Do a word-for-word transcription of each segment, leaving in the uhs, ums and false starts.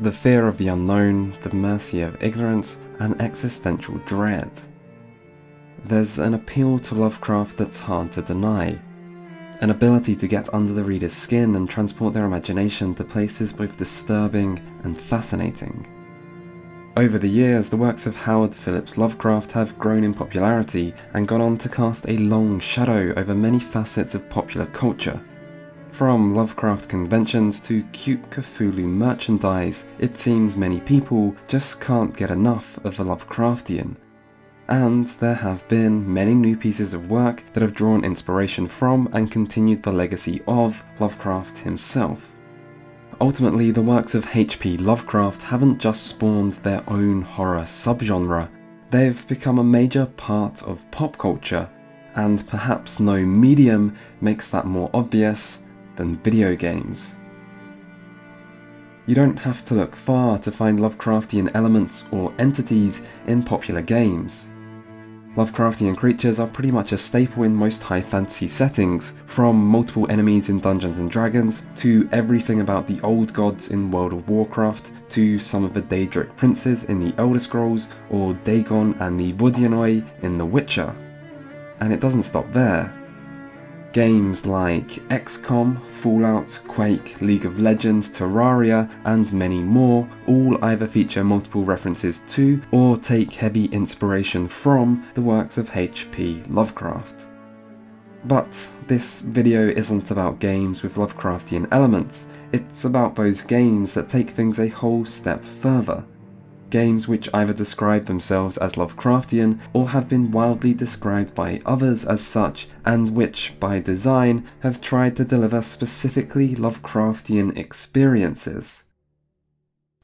the fear of the unknown, the mercy of ignorance, and existential dread. There's an appeal to Lovecraft that's hard to deny, an ability to get under the reader's skin and transport their imagination to places both disturbing and fascinating. Over the years, the works of Howard Phillips Lovecraft have grown in popularity and gone on to cast a long shadow over many facets of popular culture. From Lovecraft conventions to cute Cthulhu merchandise, it seems many people just can't get enough of the Lovecraftian. And there have been many new pieces of work that have drawn inspiration from and continued the legacy of Lovecraft himself. Ultimately, the works of H P Lovecraft haven't just spawned their own horror subgenre, they've become a major part of pop culture, and perhaps no medium makes that more obvious than video games. You don't have to look far to find Lovecraftian elements or entities in popular games. Lovecraftian creatures are pretty much a staple in most high fantasy settings, from multiple enemies in Dungeons and Dragons, to everything about the old gods in World of Warcraft, to some of the Daedric princes in the Elder Scrolls, or Dagon and the Vodyanoi in The Witcher. And it doesn't stop there. Games like X COM, Fallout, Quake, League of Legends, Terraria, and many more all either feature multiple references to or take heavy inspiration from the works of H P Lovecraft. But this video isn't about games with Lovecraftian elements, it's about those games that take things a whole step further. Games which either describe themselves as Lovecraftian or have been wildly described by others as such, and which, by design, have tried to deliver specifically Lovecraftian experiences.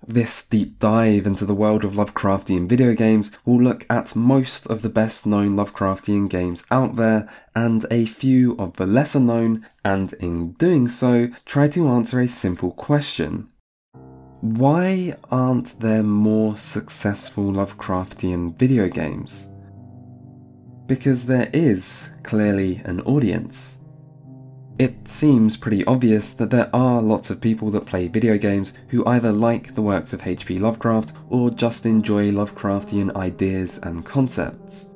This deep dive into the world of Lovecraftian video games will look at most of the best known Lovecraftian games out there, and a few of the lesser known, and in doing so, try to answer a simple question. Why aren't there more successful Lovecraftian video games? Because there is, clearly, an audience. It seems pretty obvious that there are lots of people that play video games who either like the works of H P Lovecraft or just enjoy Lovecraftian ideas and concepts.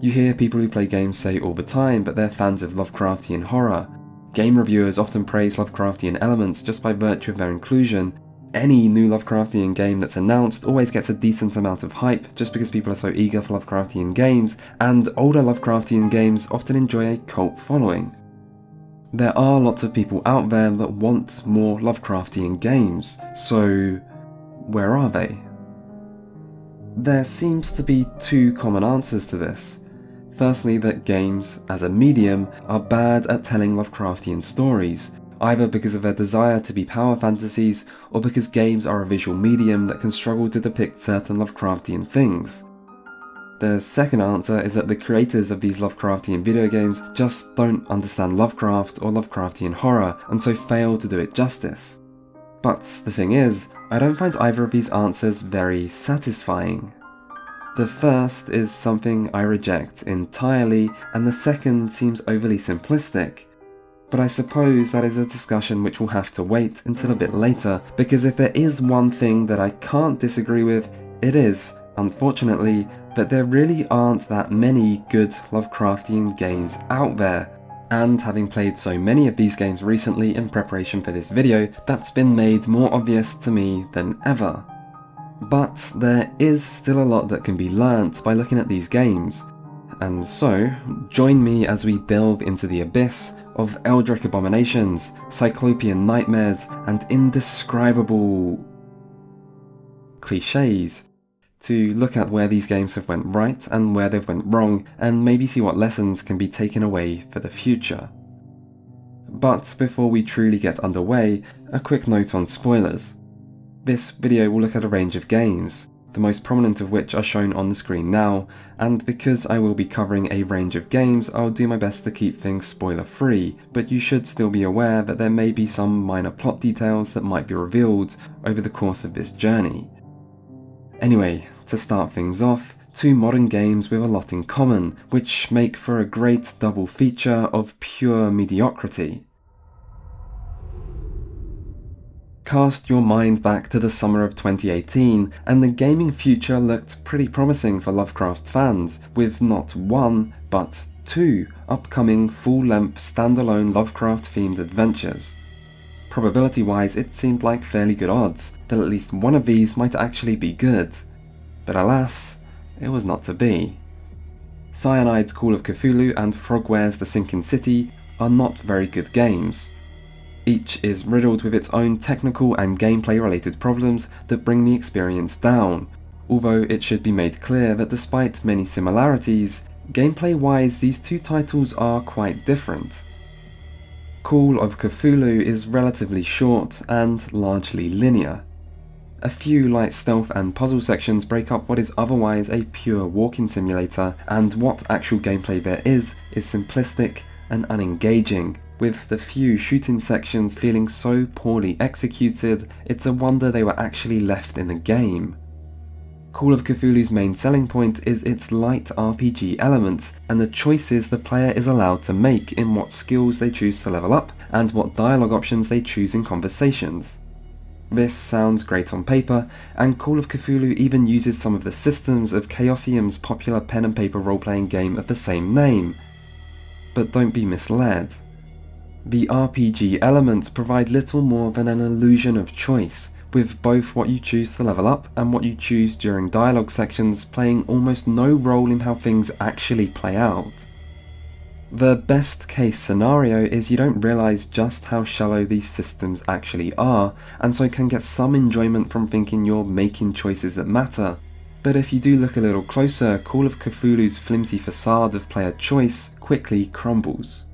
You hear people who play games say all the time that they're fans of Lovecraftian horror. Game reviewers often praise Lovecraftian elements just by virtue of their inclusion. Any new Lovecraftian game that's announced always gets a decent amount of hype just because people are so eager for Lovecraftian games, and older Lovecraftian games often enjoy a cult following. There are lots of people out there that want more Lovecraftian games, so where are they? There seems to be two common answers to this. Firstly, that games, as a medium, are bad at telling Lovecraftian stories, either because of their desire to be power fantasies, or because games are a visual medium that can struggle to depict certain Lovecraftian things. The second answer is that the creators of these Lovecraftian video games just don't understand Lovecraft or Lovecraftian horror, and so fail to do it justice. But the thing is, I don't find either of these answers very satisfying. The first is something I reject entirely, and the second seems overly simplistic. But I suppose that is a discussion which will have to wait until a bit later, because if there is one thing that I can't disagree with, it is, unfortunately, that there really aren't that many good Lovecraftian games out there. And having played so many of these games recently in preparation for this video, that's been made more obvious to me than ever. But there is still a lot that can be learnt by looking at these games. And so, join me as we delve into the abyss of eldritch abominations, cyclopean nightmares, and indescribable cliches, to look at where these games have went right and where they've went wrong, and maybe see what lessons can be taken away for the future. But before we truly get underway, a quick note on spoilers. This video will look at a range of games, the most prominent of which are shown on the screen now, and because I will be covering a range of games, I'll do my best to keep things spoiler free, but you should still be aware that there may be some minor plot details that might be revealed over the course of this journey. Anyway, to start things off, two modern games with a lot in common, which make for a great double feature of pure mediocrity. Cast your mind back to the summer of twenty eighteen, and the gaming future looked pretty promising for Lovecraft fans, with not one, but two upcoming full-length standalone Lovecraft-themed adventures. Probability-wise, it seemed like fairly good odds that at least one of these might actually be good, but alas, it was not to be. Cyanide's Call of Cthulhu and Frogware's The Sinking City are not very good games. Each is riddled with its own technical and gameplay-related problems that bring the experience down, although it should be made clear that despite many similarities, gameplay-wise these two titles are quite different. Call of Cthulhu is relatively short and largely linear. A few light stealth and puzzle sections break up what is otherwise a pure walking simulator, and what actual gameplay there is is simplistic and unengaging, with the few shooting sections feeling so poorly executed it's a wonder they were actually left in the game. Call of Cthulhu's main selling point is its light R P G elements and the choices the player is allowed to make in what skills they choose to level up and what dialogue options they choose in conversations. This sounds great on paper, and Call of Cthulhu even uses some of the systems of Chaosium's popular pen and paper role-playing game of the same name. But don't be misled. The R P G elements provide little more than an illusion of choice, with both what you choose to level up and what you choose during dialogue sections playing almost no role in how things actually play out. The best case scenario is you don't realise just how shallow these systems actually are, and so can get some enjoyment from thinking you're making choices that matter. But if you do look a little closer, Call of Cthulhu's flimsy facade of player choice quickly crumbles.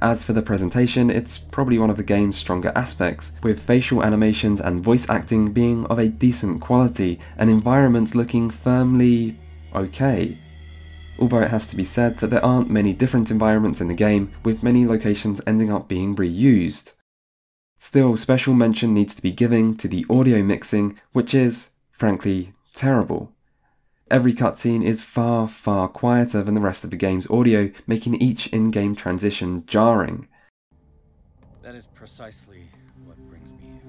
As for the presentation, it's probably one of the game's stronger aspects, with facial animations and voice acting being of a decent quality, and environments looking firmly okay. Although it has to be said that there aren't many different environments in the game, with many locations ending up being reused. Still, special mention needs to be given to the audio mixing, which is, frankly, terrible. Every cutscene is far, far quieter than the rest of the game's audio, making each in-game transition jarring. That is precisely what brings me here.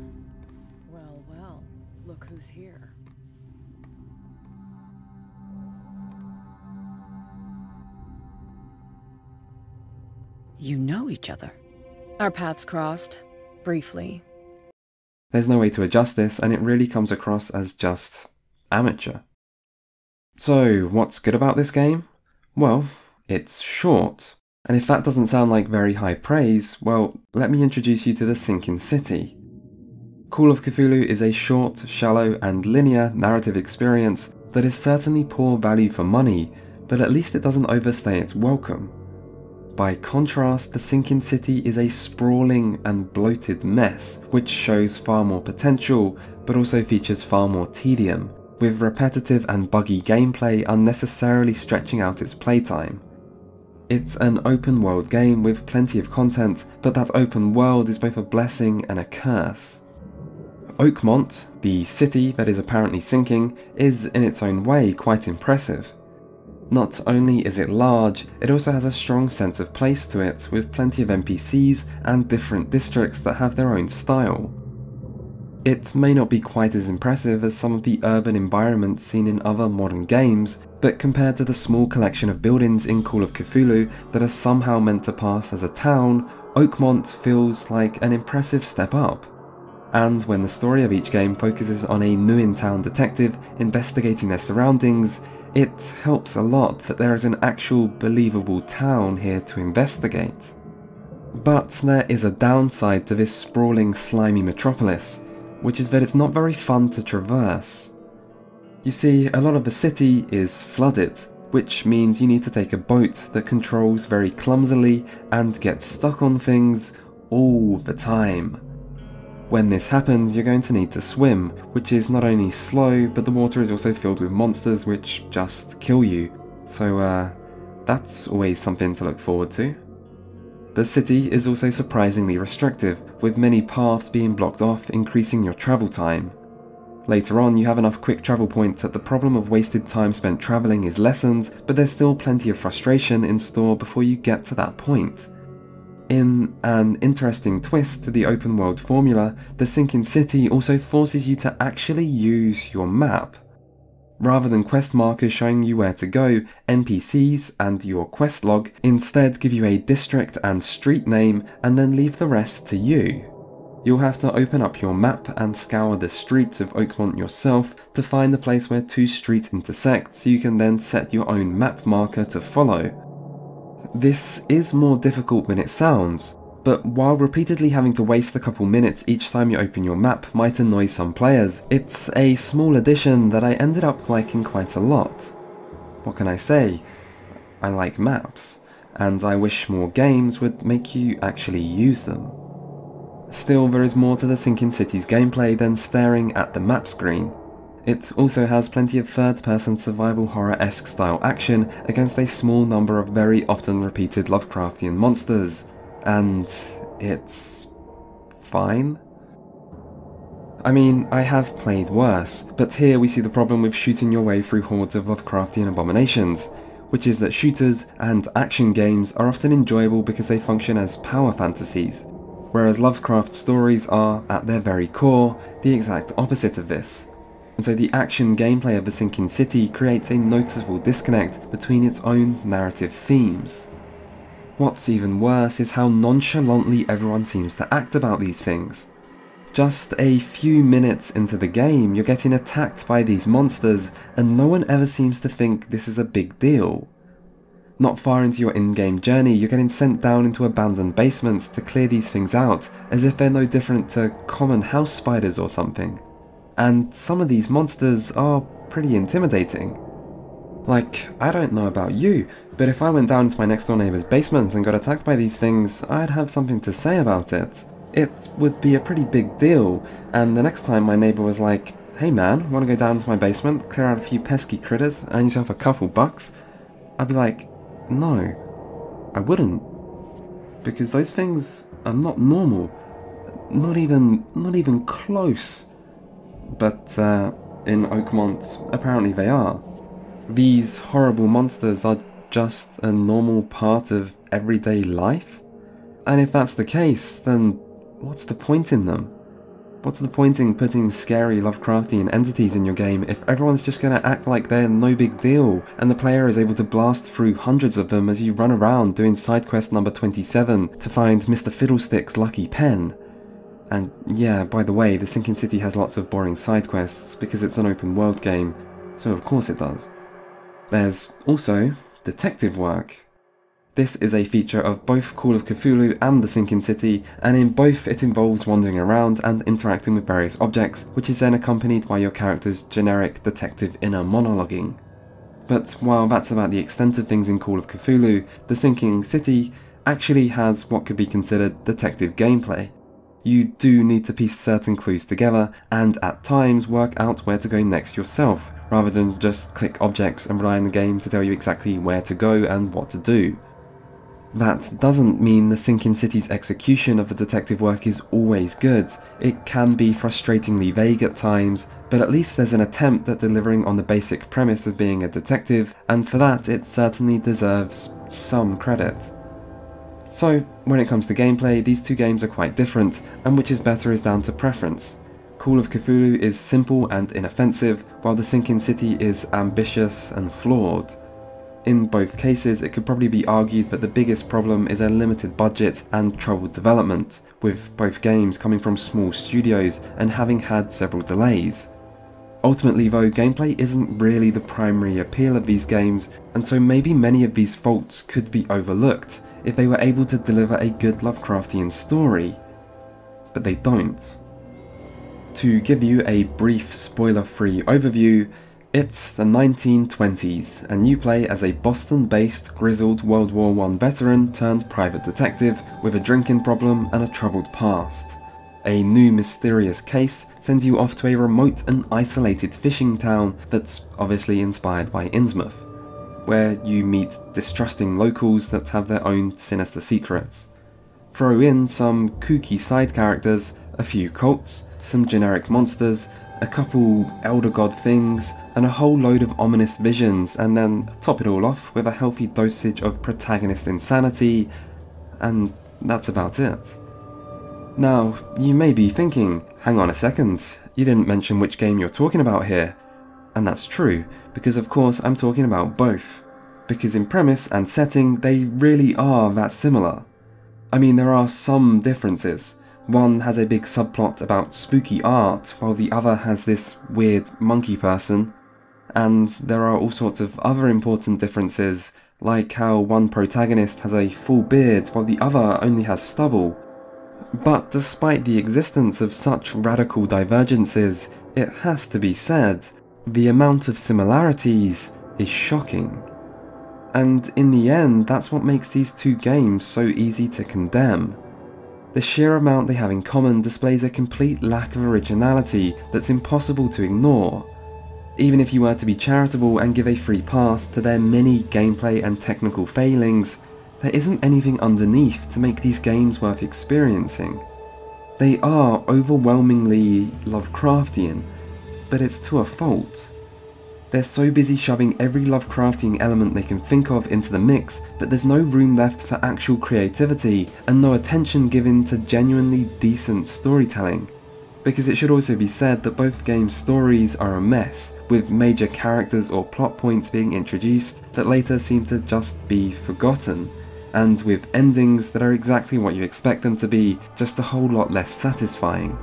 Well, well, look who's here. You know each other. Our paths crossed, briefly. There's no way to adjust this, and it really comes across as just amateur. So, what's good about this game? Well, it's short. And if that doesn't sound like very high praise, well, let me introduce you to The Sinking City. Call of Cthulhu is a short, shallow, and linear narrative experience that is certainly poor value for money, but at least it doesn't overstay its welcome. By contrast, The Sinking City is a sprawling and bloated mess, which shows far more potential, but also features far more tedium, with repetitive and buggy gameplay unnecessarily stretching out its playtime. It's an open-world game with plenty of content, but that open world is both a blessing and a curse. Oakmont, the city that is apparently sinking, is in its own way quite impressive. Not only is it large, it also has a strong sense of place to it, with plenty of N P Cs and different districts that have their own style. It may not be quite as impressive as some of the urban environments seen in other modern games, but compared to the small collection of buildings in Call of Cthulhu that are somehow meant to pass as a town, Oakmont feels like an impressive step up. And when the story of each game focuses on a new in-town detective investigating their surroundings, it helps a lot that there is an actual believable town here to investigate. But there is a downside to this sprawling, slimy metropolis, which is that it's not very fun to traverse. You see, a lot of the city is flooded, which means you need to take a boat that controls very clumsily and gets stuck on things all the time. When this happens, you're going to need to swim, which is not only slow, but the water is also filled with monsters which just kill you, so uh, that's always something to look forward to. The city is also surprisingly restrictive, with many paths being blocked off, increasing your travel time. Later on, you have enough quick travel points that the problem of wasted time spent travelling is lessened, but there's still plenty of frustration in store before you get to that point. In an interesting twist to the open world formula, The Sinking City also forces you to actually use your map. Rather than quest markers showing you where to go, N P Cs and your quest log instead give you a district and street name and then leave the rest to you. You'll have to open up your map and scour the streets of Oakmont yourself to find the place where two streets intersect, so you can then set your own map marker to follow. This is more difficult than it sounds, but while repeatedly having to waste a couple minutes each time you open your map might annoy some players, it's a small addition that I ended up liking quite a lot. What can I say? I like maps, and I wish more games would make you actually use them. Still, there is more to The Sinking City's gameplay than staring at the map screen. It also has plenty of third-person survival horror-esque style action against a small number of very often repeated Lovecraftian monsters, and it's fine. I mean, I have played worse, but here we see the problem with shooting your way through hordes of Lovecraftian abominations, which is that shooters and action games are often enjoyable because they function as power fantasies, whereas Lovecraft stories are, at their very core, the exact opposite of this. And so the action gameplay of The Sinking City creates a noticeable disconnect between its own narrative themes. What's even worse is how nonchalantly everyone seems to act about these things. Just a few minutes into the game, you're getting attacked by these monsters, and no one ever seems to think this is a big deal. Not far into your in-game journey, you're getting sent down into abandoned basements to clear these things out, as if they're no different to common house spiders or something. And some of these monsters are pretty intimidating. Like, I don't know about you, but if I went down to my next door neighbor's basement and got attacked by these things, I'd have something to say about it. It would be a pretty big deal, and the next time my neighbor was like, "Hey man, wanna go down to my basement, clear out a few pesky critters, earn yourself a couple bucks?" I'd be like, "No, I wouldn't, because those things are not normal, not even, not even close." But uh, in Oakmont, apparently they are. These horrible monsters are just a normal part of everyday life? And if that's the case, then what's the point in them? What's the point in putting scary Lovecraftian entities in your game if everyone's just gonna act like they're no big deal, and the player is able to blast through hundreds of them as you run around doing side quest number twenty-seven to find Mister Fiddlestick's lucky pen? And yeah, by the way, The Sinking City has lots of boring side quests because it's an open world game, so of course it does. There's also detective work. This is a feature of both Call of Cthulhu and The Sinking City, and in both it involves wandering around and interacting with various objects, which is then accompanied by your character's generic detective inner monologuing. But while that's about the extent of things in Call of Cthulhu, The Sinking City actually has what could be considered detective gameplay. You do need to piece certain clues together, and at times work out where to go next yourself, rather than just click objects and rely on the game to tell you exactly where to go and what to do. That doesn't mean The Sinking City's execution of the detective work is always good. It can be frustratingly vague at times, but at least there's an attempt at delivering on the basic premise of being a detective, and for that it certainly deserves some credit. So, when it comes to gameplay, these two games are quite different, and which is better is down to preference. Call of Cthulhu is simple and inoffensive, while The Sinking City is ambitious and flawed. In both cases, it could probably be argued that the biggest problem is a limited budget and troubled development, with both games coming from small studios and having had several delays. Ultimately though, gameplay isn't really the primary appeal of these games, and so maybe many of these faults could be overlooked if they were able to deliver a good Lovecraftian story. But they don't. To give you a brief spoiler-free overview, it's the nineteen twenties, and you play as a Boston-based, grizzled World War One veteran turned private detective with a drinking problem and a troubled past. A new mysterious case sends you off to a remote and isolated fishing town that's obviously inspired by Innsmouth, where you meet distrusting locals that have their own sinister secrets. Throw in some kooky side characters, a few cults, some generic monsters, a couple elder god things, and a whole load of ominous visions, and then top it all off with a healthy dosage of protagonist insanity, and that's about it. Now, you may be thinking, hang on a second, you didn't mention which game you're talking about here. And that's true, because of course I'm talking about both. Because in premise and setting, they really are that similar. I mean, there are some differences. One has a big subplot about spooky art, while the other has this weird monkey person. And there are all sorts of other important differences, like how one protagonist has a full beard while the other only has stubble. But despite the existence of such radical divergences, it has to be said, the amount of similarities is shocking. And in the end, that's what makes these two games so easy to condemn. The sheer amount they have in common displays a complete lack of originality that's impossible to ignore, even if you were to be charitable and give a free pass to their many gameplay and technical failings. There isn't anything underneath to make these games worth experiencing. They are overwhelmingly Lovecraftian, but it's to a fault. They're so busy shoving every Lovecraftian element they can think of into the mix, but there's no room left for actual creativity and no attention given to genuinely decent storytelling. Because it should also be said that both games' stories are a mess, with major characters or plot points being introduced that later seem to just be forgotten, and with endings that are exactly what you expect them to be, just a whole lot less satisfying.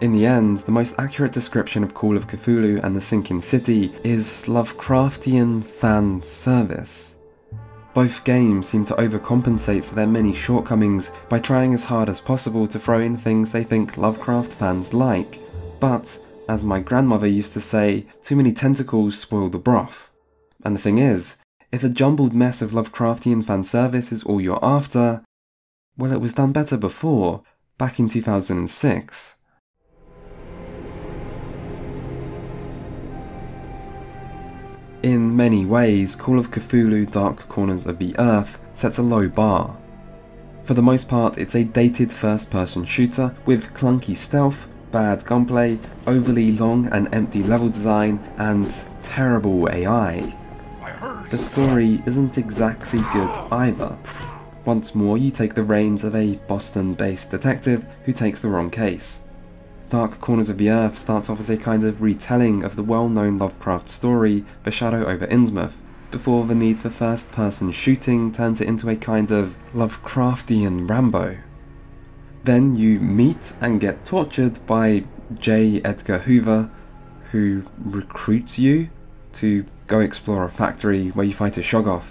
In the end, the most accurate description of Call of Cthulhu and The Sinking City is Lovecraftian fan service. Both games seem to overcompensate for their many shortcomings by trying as hard as possible to throw in things they think Lovecraft fans like, but, as my grandmother used to say, too many tentacles spoil the broth. And the thing is, if a jumbled mess of Lovecraftian fanservice is all you're after, well, it was done better before, back in two thousand six. In many ways, Call of Cthulhu: Dark Corners of the Earth sets a low bar. For the most part, it's a dated first-person shooter with clunky stealth, bad gunplay, overly long and empty level design, and terrible A I. The story isn't exactly good either. Once more, you take the reins of a Boston-based detective who takes the wrong case. Dark Corners of the Earth starts off as a kind of retelling of the well-known Lovecraft story, The Shadow over Innsmouth, before the need for first-person shooting turns it into a kind of Lovecraftian Rambo. Then you meet and get tortured by J. Edgar Hoover, who recruits you to go explore a factory where you fight a Shoggoth,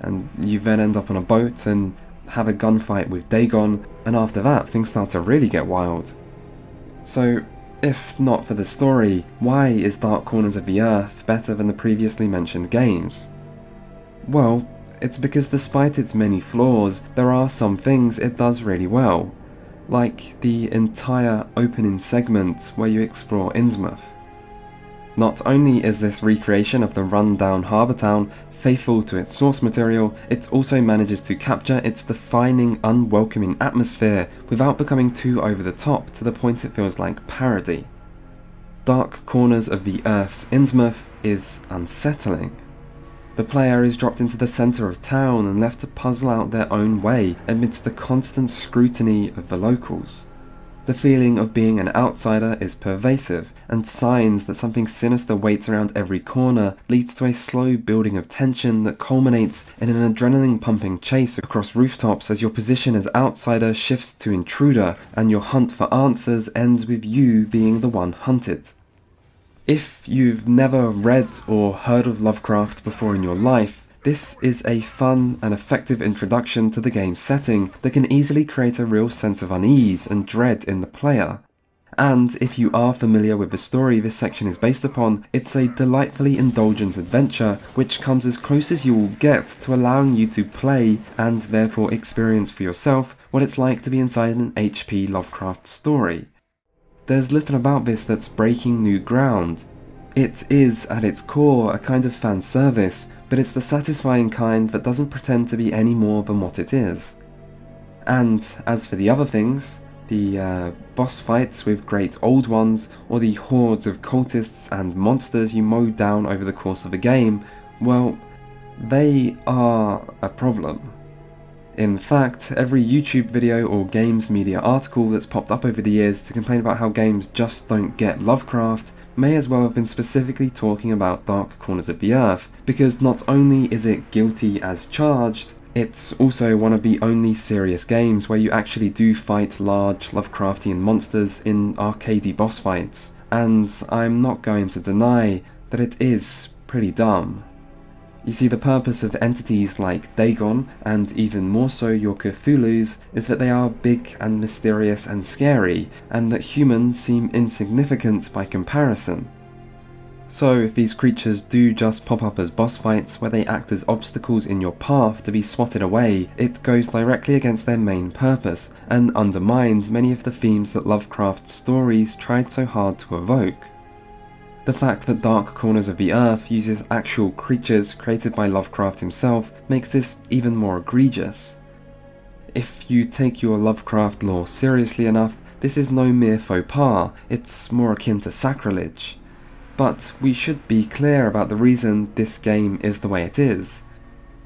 and you then end up on a boat and have a gunfight with Dagon, and after that things start to really get wild. So, if not for the story, why is Dark Corners of the Earth better than the previously mentioned games? Well, it's because despite its many flaws, there are some things it does really well, like the entire opening segment where you explore Innsmouth. Not only is this recreation of the run-down harbour town faithful to its source material, it also manages to capture its defining, unwelcoming atmosphere without becoming too over the top to the point it feels like parody. Dark Corners of the Earth's Innsmouth is unsettling. The player is dropped into the centre of town and left to puzzle out their own way amidst the constant scrutiny of the locals. The feeling of being an outsider is pervasive, and signs that something sinister waits around every corner leads to a slow building of tension that culminates in an adrenaline-pumping chase across rooftops as your position as outsider shifts to intruder, and your hunt for answers ends with you being the one hunted. If you've never read or heard of Lovecraft before in your life, this is a fun and effective introduction to the game's setting that can easily create a real sense of unease and dread in the player. And if you are familiar with the story this section is based upon, it's a delightfully indulgent adventure which comes as close as you will get to allowing you to play, and therefore experience for yourself, what it's like to be inside an H P Lovecraft story. There's little about this that's breaking new ground. It is, at its core, a kind of fan service, but it's the satisfying kind that doesn't pretend to be any more than what it is. And as for the other things, the uh, boss fights with Great Old Ones, or the hordes of cultists and monsters you mow down over the course of a game, well, they are a problem. In fact, every YouTube video or games media article that's popped up over the years to complain about how games just don't get Lovecraft may as well have been specifically talking about Dark Corners of the Earth, because not only is it guilty as charged, it's also one of the only serious games where you actually do fight large Lovecraftian monsters in arcadey boss fights, and I'm not going to deny that it is pretty dumb. You see, the purpose of entities like Dagon, and even more so your Cthulhus, is that they are big and mysterious and scary, and that humans seem insignificant by comparison. So if these creatures do just pop up as boss fights where they act as obstacles in your path to be swatted away, it goes directly against their main purpose, and undermines many of the themes that Lovecraft's stories tried so hard to evoke. The fact that Dark Corners of the Earth uses actual creatures created by Lovecraft himself makes this even more egregious. If you take your Lovecraft lore seriously enough, this is no mere faux pas, it's more akin to sacrilege. But we should be clear about the reason this game is the way it is,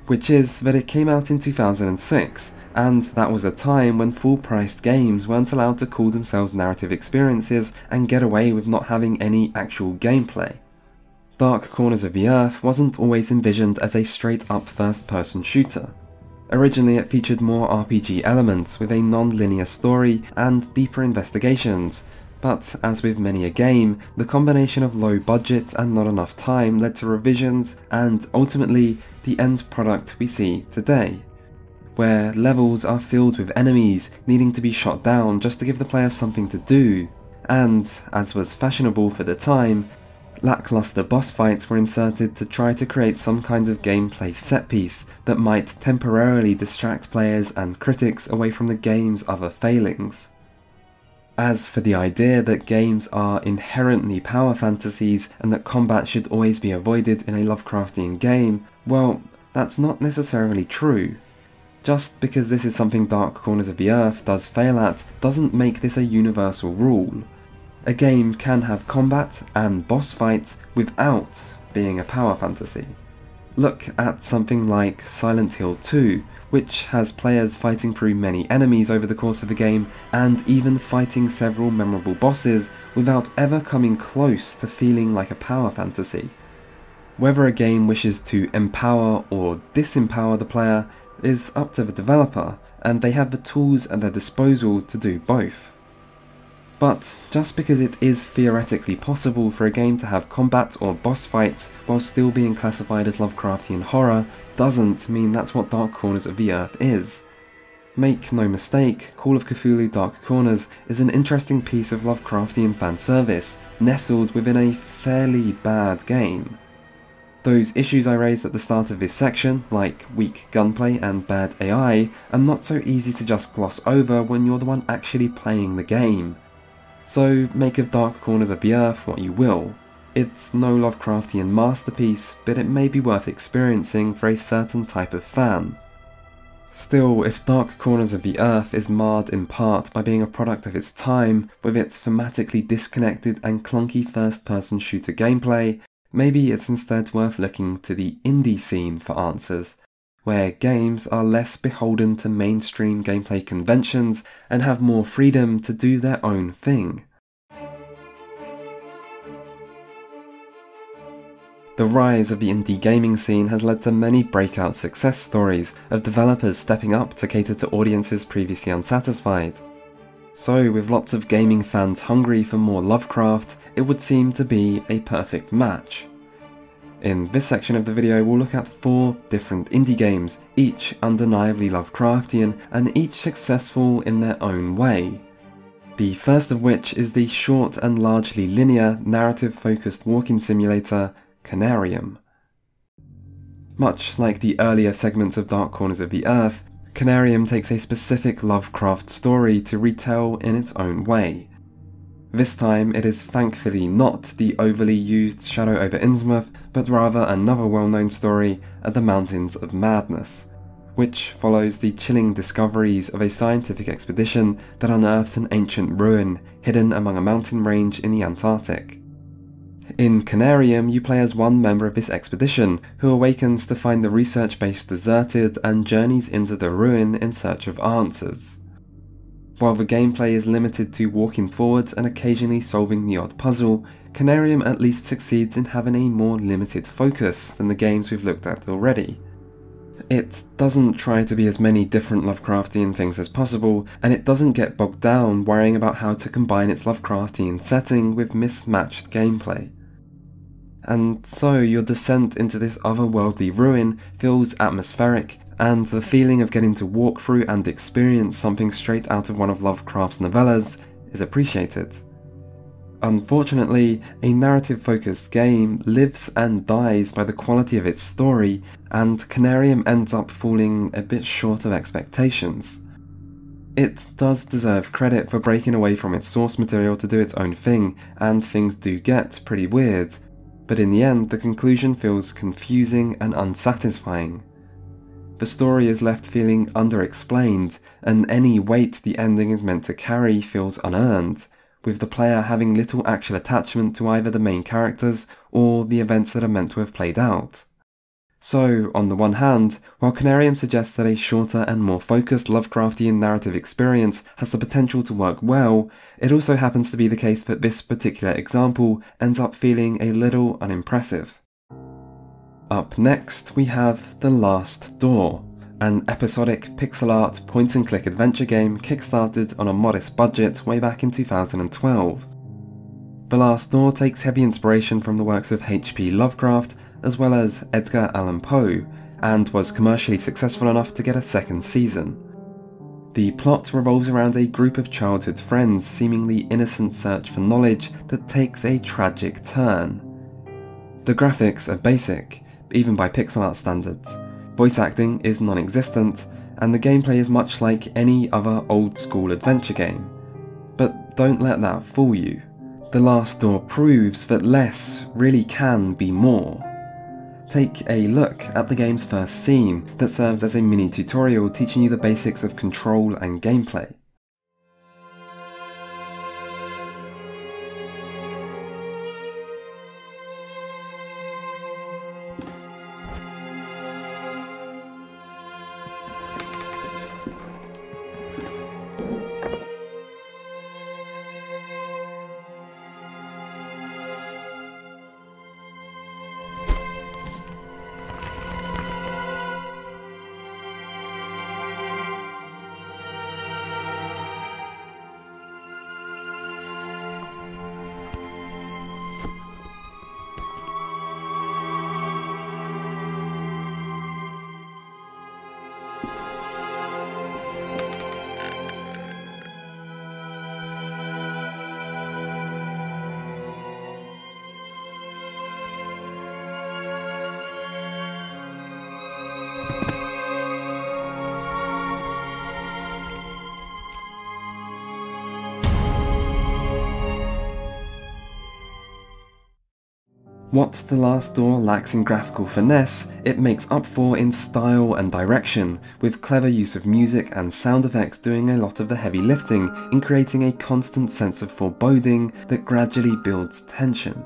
which is that it came out in two thousand six, and that was a time when full-priced games weren't allowed to call themselves narrative experiences and get away with not having any actual gameplay. Dark Corners of the Earth wasn't always envisioned as a straight-up first-person shooter. Originally it featured more R P G elements with a non-linear story and deeper investigations, but as with many a game, the combination of low budget and not enough time led to revisions and, ultimately, the end product we see today, where levels are filled with enemies needing to be shot down just to give the player something to do, and, as was fashionable for the time, lackluster boss fights were inserted to try to create some kind of gameplay set piece that might temporarily distract players and critics away from the game's other failings. As for the idea that games are inherently power fantasies and that combat should always be avoided in a Lovecraftian game, well, that's not necessarily true. Just because this is something Dark Corners of the Earth does fail at doesn't make this a universal rule. A game can have combat and boss fights without being a power fantasy. Look at something like Silent Hill two, which has players fighting through many enemies over the course of a game, and even fighting several memorable bosses without ever coming close to feeling like a power fantasy. Whether a game wishes to empower or disempower the player is up to the developer, and they have the tools at their disposal to do both. But just because it is theoretically possible for a game to have combat or boss fights while still being classified as Lovecraftian horror, doesn't mean that's what Dark Corners of the Earth is. Make no mistake, Call of Cthulhu: Dark Corners is an interesting piece of Lovecraftian fanservice, nestled within a fairly bad game. Those issues I raised at the start of this section, like weak gunplay and bad A I, are not so easy to just gloss over when you're the one actually playing the game. So make of Dark Corners of the Earth what you will. It's no Lovecraftian masterpiece, but it may be worth experiencing for a certain type of fan. Still, if Dark Corners of the Earth is marred in part by being a product of its time, with its thematically disconnected and clunky first-person shooter gameplay, maybe it's instead worth looking to the indie scene for answers, where games are less beholden to mainstream gameplay conventions and have more freedom to do their own thing. The rise of the indie gaming scene has led to many breakout success stories of developers stepping up to cater to audiences previously unsatisfied. So, with lots of gaming fans hungry for more Lovecraft, it would seem to be a perfect match. In this section of the video, we'll look at four different indie games, each undeniably Lovecraftian and each successful in their own way. The first of which is the short and largely linear, narrative-focused walking simulator, Canarium. Much like the earlier segments of Dark Corners of the Earth, Canarium takes a specific Lovecraft story to retell in its own way. This time, it is thankfully not the overly used Shadow over Innsmouth, but rather another well-known story at the Mountains of Madness, which follows the chilling discoveries of a scientific expedition that unearths an ancient ruin hidden among a mountain range in the Antarctic. In Canarium, you play as one member of this expedition, who awakens to find the research base deserted and journeys into the ruin in search of answers. While the gameplay is limited to walking forwards and occasionally solving the odd puzzle, Canarium at least succeeds in having a more limited focus than the games we've looked at already. It doesn't try to be as many different Lovecraftian things as possible, and it doesn't get bogged down worrying about how to combine its Lovecraftian setting with mismatched gameplay. And so your descent into this otherworldly ruin feels atmospheric, and the feeling of getting to walk through and experience something straight out of one of Lovecraft's novellas is appreciated. Unfortunately, a narrative-focused game lives and dies by the quality of its story, and Canarium ends up falling a bit short of expectations. It does deserve credit for breaking away from its source material to do its own thing, and things do get pretty weird, but in the end the conclusion feels confusing and unsatisfying. The story is left feeling underexplained, and any weight the ending is meant to carry feels unearned, with the player having little actual attachment to either the main characters or the events that are meant to have played out. So, on the one hand, while Canarium suggests that a shorter and more focused Lovecraftian narrative experience has the potential to work well, it also happens to be the case that this particular example ends up feeling a little unimpressive. Up next, we have The Last Door, an episodic pixel art point-and-click adventure game kickstarted on a modest budget way back in two thousand twelve. The Last Door takes heavy inspiration from the works of H P Lovecraft as well as Edgar Allan Poe, and was commercially successful enough to get a second season. The plot revolves around a group of childhood friends' seemingly innocent search for knowledge that takes a tragic turn. The graphics are basic, even by pixel art standards. Voice acting is non-existent, and the gameplay is much like any other old-school adventure game. But don't let that fool you. The Last Door proves that less really can be more. Take a look at the game's first scene that serves as a mini tutorial teaching you the basics of control and gameplay. What The Last Door lacks in graphical finesse, it makes up for in style and direction, with clever use of music and sound effects doing a lot of the heavy lifting in creating a constant sense of foreboding that gradually builds tension.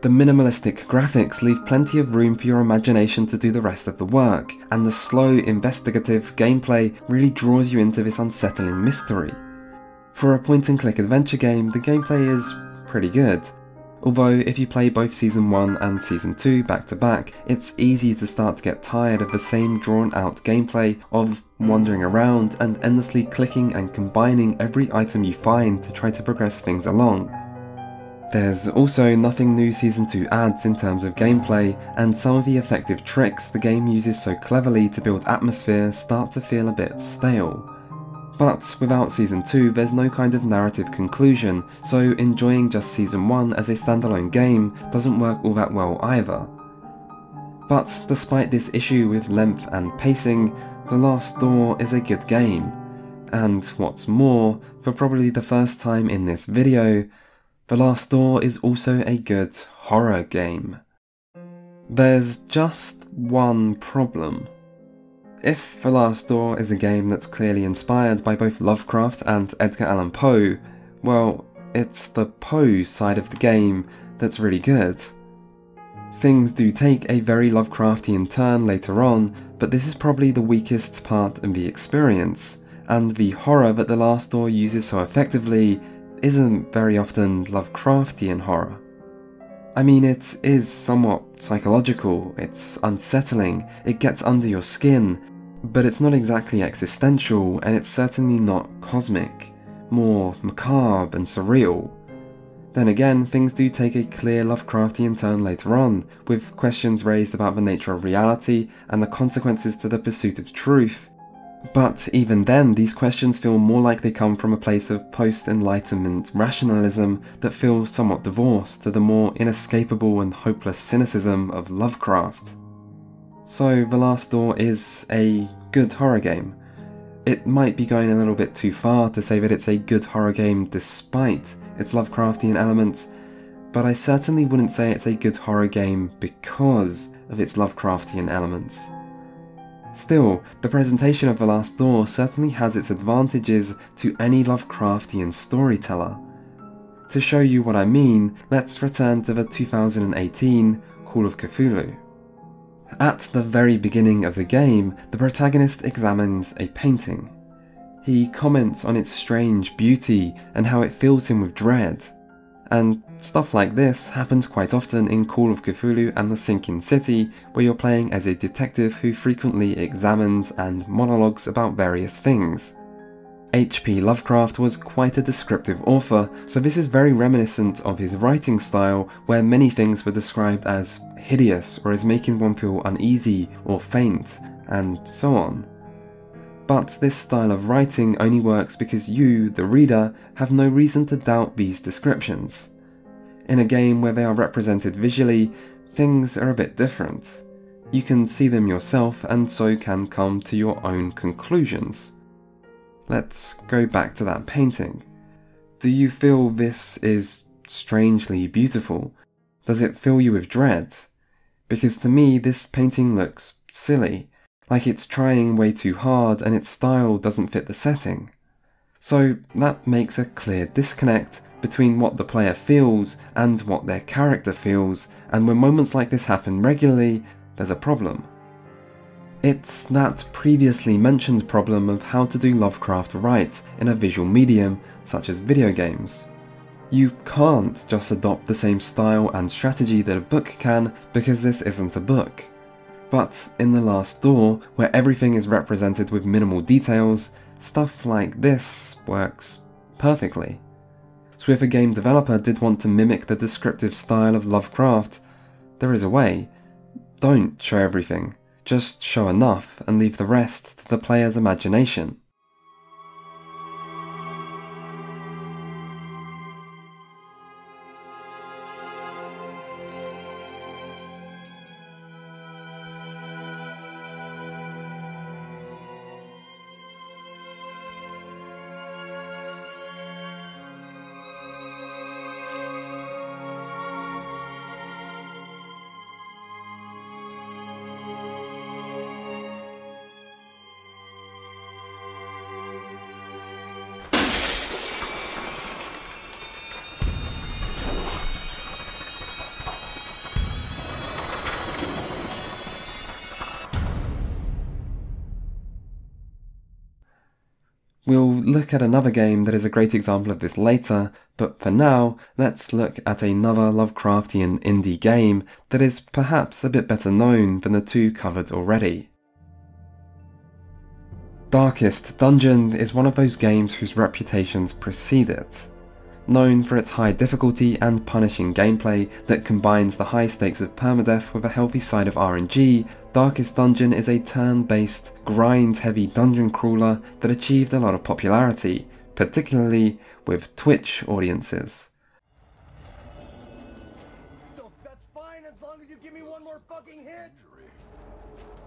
The minimalistic graphics leave plenty of room for your imagination to do the rest of the work, and the slow, investigative gameplay really draws you into this unsettling mystery. For a point-and-click adventure game, the gameplay is pretty good. Although, if you play both Season one and Season two back to back, it's easy to start to get tired of the same drawn-out gameplay of wandering around and endlessly clicking and combining every item you find to try to progress things along. There's also nothing new Season two adds in terms of gameplay, and some of the effective tricks the game uses so cleverly to build atmosphere start to feel a bit stale. But without Season two, there's no kind of narrative conclusion, so enjoying just Season one as a standalone game doesn't work all that well either. But despite this issue with length and pacing, The Last Door is a good game. And what's more, for probably the first time in this video, The Last Door is also a good horror game. There's just one problem. If The Last Door is a game that's clearly inspired by both Lovecraft and Edgar Allan Poe, well, it's the Poe side of the game that's really good. Things do take a very Lovecraftian turn later on, but this is probably the weakest part of the experience, and the horror that The Last Door uses so effectively isn't very often Lovecraftian horror. I mean, it is somewhat psychological, it's unsettling, it gets under your skin, but it's not exactly existential, and it's certainly not cosmic, more macabre and surreal. Then again, things do take a clear Lovecraftian turn later on, with questions raised about the nature of reality and the consequences to the pursuit of truth. But even then, these questions feel more like they come from a place of post-enlightenment rationalism that feels somewhat divorced to the more inescapable and hopeless cynicism of Lovecraft. So The Last Door is a good horror game. It might be going a little bit too far to say that it's a good horror game despite its Lovecraftian elements, but I certainly wouldn't say it's a good horror game because of its Lovecraftian elements. Still, the presentation of The Last Door certainly has its advantages to any Lovecraftian storyteller. To show you what I mean, let's return to the two thousand eighteen Call of Cthulhu. At the very beginning of the game, the protagonist examines a painting. He comments on its strange beauty and how it fills him with dread. And stuff like this happens quite often in Call of Cthulhu and The Sinking City, where you're playing as a detective who frequently examines and monologues about various things. H P Lovecraft was quite a descriptive author, so this is very reminiscent of his writing style, where many things were described as hideous or as making one feel uneasy or faint, and so on. But this style of writing only works because you, the reader, have no reason to doubt these descriptions. In a game where they are represented visually, things are a bit different. You can see them yourself and so can come to your own conclusions. Let's go back to that painting. Do you feel this is strangely beautiful? Does it fill you with dread? Because to me, this painting looks silly. Like it's trying way too hard and its style doesn't fit the setting. So that makes a clear disconnect between what the player feels and what their character feels, and when moments like this happen regularly, there's a problem. It's that previously mentioned problem of how to do Lovecraft right in a visual medium such as video games. You can't just adopt the same style and strategy that a book can, because this isn't a book. But in The Last Door, where everything is represented with minimal details, stuff like this works perfectly. So if a game developer did want to mimic the descriptive style of Lovecraft, there is a way. Don't show everything, just show enough and leave the rest to the player's imagination. We'll look at another game that is a great example of this later, but for now, let's look at another Lovecraftian indie game that is perhaps a bit better known than the two covered already. Darkest Dungeon is one of those games whose reputations precede it. Known for its high difficulty and punishing gameplay that combines the high stakes of permadeath with a healthy side of R N G, Darkest Dungeon is a turn-based, grind-heavy dungeon crawler that achieved a lot of popularity, particularly with Twitch audiences. So that's fine as long as you give me one more fucking hit.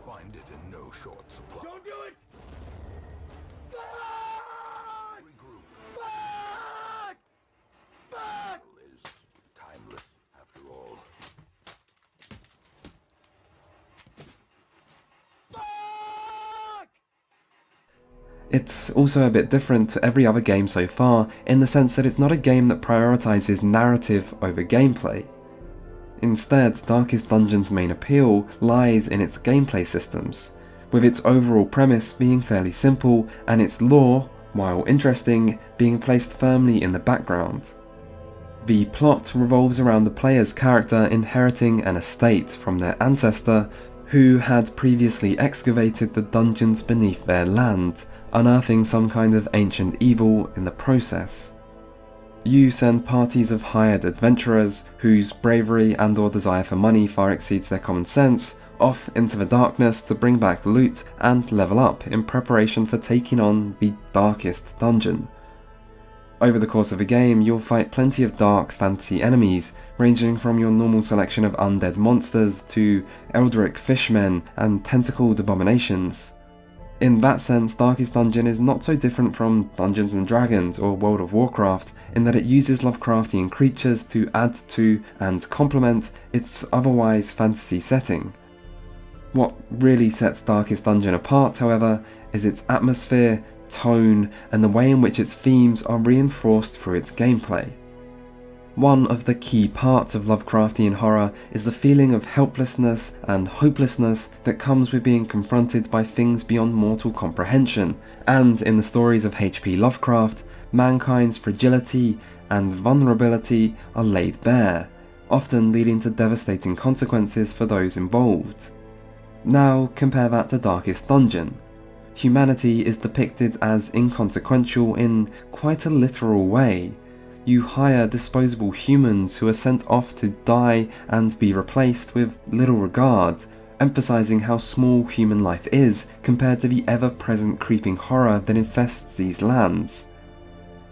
Find it in no short supply. Don't do it! Fuck! Fuck! Fuck! Is timeless after all. It's also a bit different to every other game so far, in the sense that it's not a game that prioritizes narrative over gameplay. Instead, Darkest Dungeon's main appeal lies in its gameplay systems, with its overall premise being fairly simple and its lore, while interesting, being placed firmly in the background. The plot revolves around the player's character inheriting an estate from their ancestor, who had previously excavated the dungeons beneath their land, unearthing some kind of ancient evil in the process. You send parties of hired adventurers, whose bravery and or desire for money far exceeds their common sense, off into the darkness to bring back loot and level up in preparation for taking on the Darkest Dungeon. Over the course of the game, you'll fight plenty of dark fantasy enemies, ranging from your normal selection of undead monsters to eldritch fishmen and tentacled abominations. In that sense, Darkest Dungeon is not so different from Dungeons and Dragons or World of Warcraft in that it uses Lovecraftian creatures to add to and complement its otherwise fantasy setting. What really sets Darkest Dungeon apart, however, is its atmosphere, tone, and the way in which its themes are reinforced through its gameplay. One of the key parts of Lovecraftian horror is the feeling of helplessness and hopelessness that comes with being confronted by things beyond mortal comprehension, and in the stories of H P Lovecraft, mankind's fragility and vulnerability are laid bare, often leading to devastating consequences for those involved. Now compare that to Darkest Dungeon. Humanity is depicted as inconsequential in quite a literal way. You hire disposable humans who are sent off to die and be replaced with little regard, emphasizing how small human life is compared to the ever-present creeping horror that infests these lands.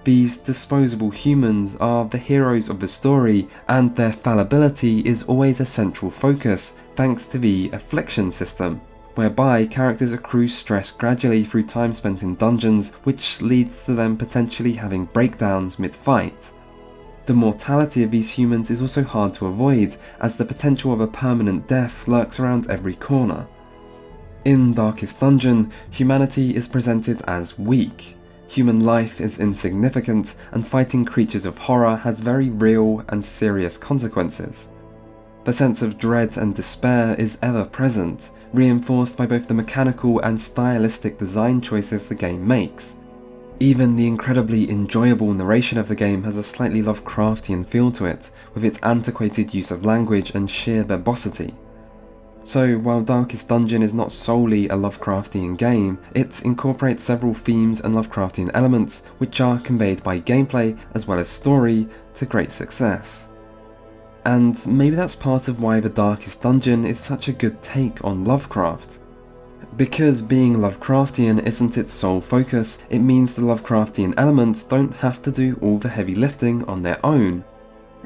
These disposable humans are the heroes of the story, and their fallibility is always a central focus, thanks to the affliction system, whereby characters accrue stress gradually through time spent in dungeons, which leads to them potentially having breakdowns mid-fight. The mortality of these humans is also hard to avoid, as the potential of a permanent death lurks around every corner. In Darkest Dungeon, humanity is presented as weak. Human life is insignificant, and fighting creatures of horror has very real and serious consequences. The sense of dread and despair is ever present, reinforced by both the mechanical and stylistic design choices the game makes. Even the incredibly enjoyable narration of the game has a slightly Lovecraftian feel to it, with its antiquated use of language and sheer verbosity. So, while Darkest Dungeon is not solely a Lovecraftian game, it incorporates several themes and Lovecraftian elements which are conveyed by gameplay as well as story to great success. And maybe that's part of why The Darkest Dungeon is such a good take on Lovecraft. Because being Lovecraftian isn't its sole focus, it means the Lovecraftian elements don't have to do all the heavy lifting on their own.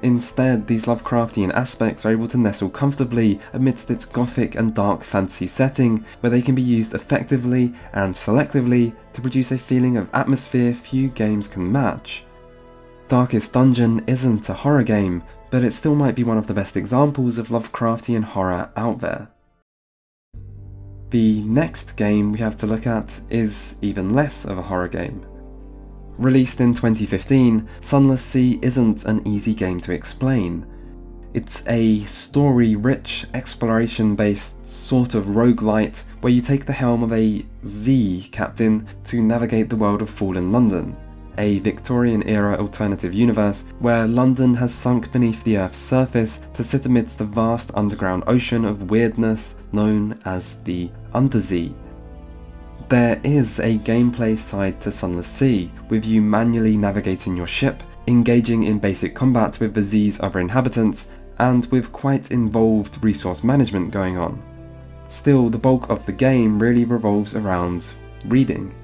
Instead, these Lovecraftian aspects are able to nestle comfortably amidst its gothic and dark fantasy setting, where they can be used effectively and selectively to produce a feeling of atmosphere few games can match. Darkest Dungeon isn't a horror game, but it still might be one of the best examples of Lovecraftian horror out there. The next game we have to look at is even less of a horror game. Released in twenty fifteen, Sunless Sea isn't an easy game to explain. It's a story-rich, exploration-based sort of roguelite where you take the helm of a Z captain to navigate the world of fallen London, a Victorian-era alternative universe where London has sunk beneath the Earth's surface to sit amidst the vast underground ocean of weirdness known as the Undersea. There is a gameplay side to Sunless Sea, with you manually navigating your ship, engaging in basic combat with the Z's other inhabitants, and with quite involved resource management going on. Still, the bulk of the game really revolves around reading.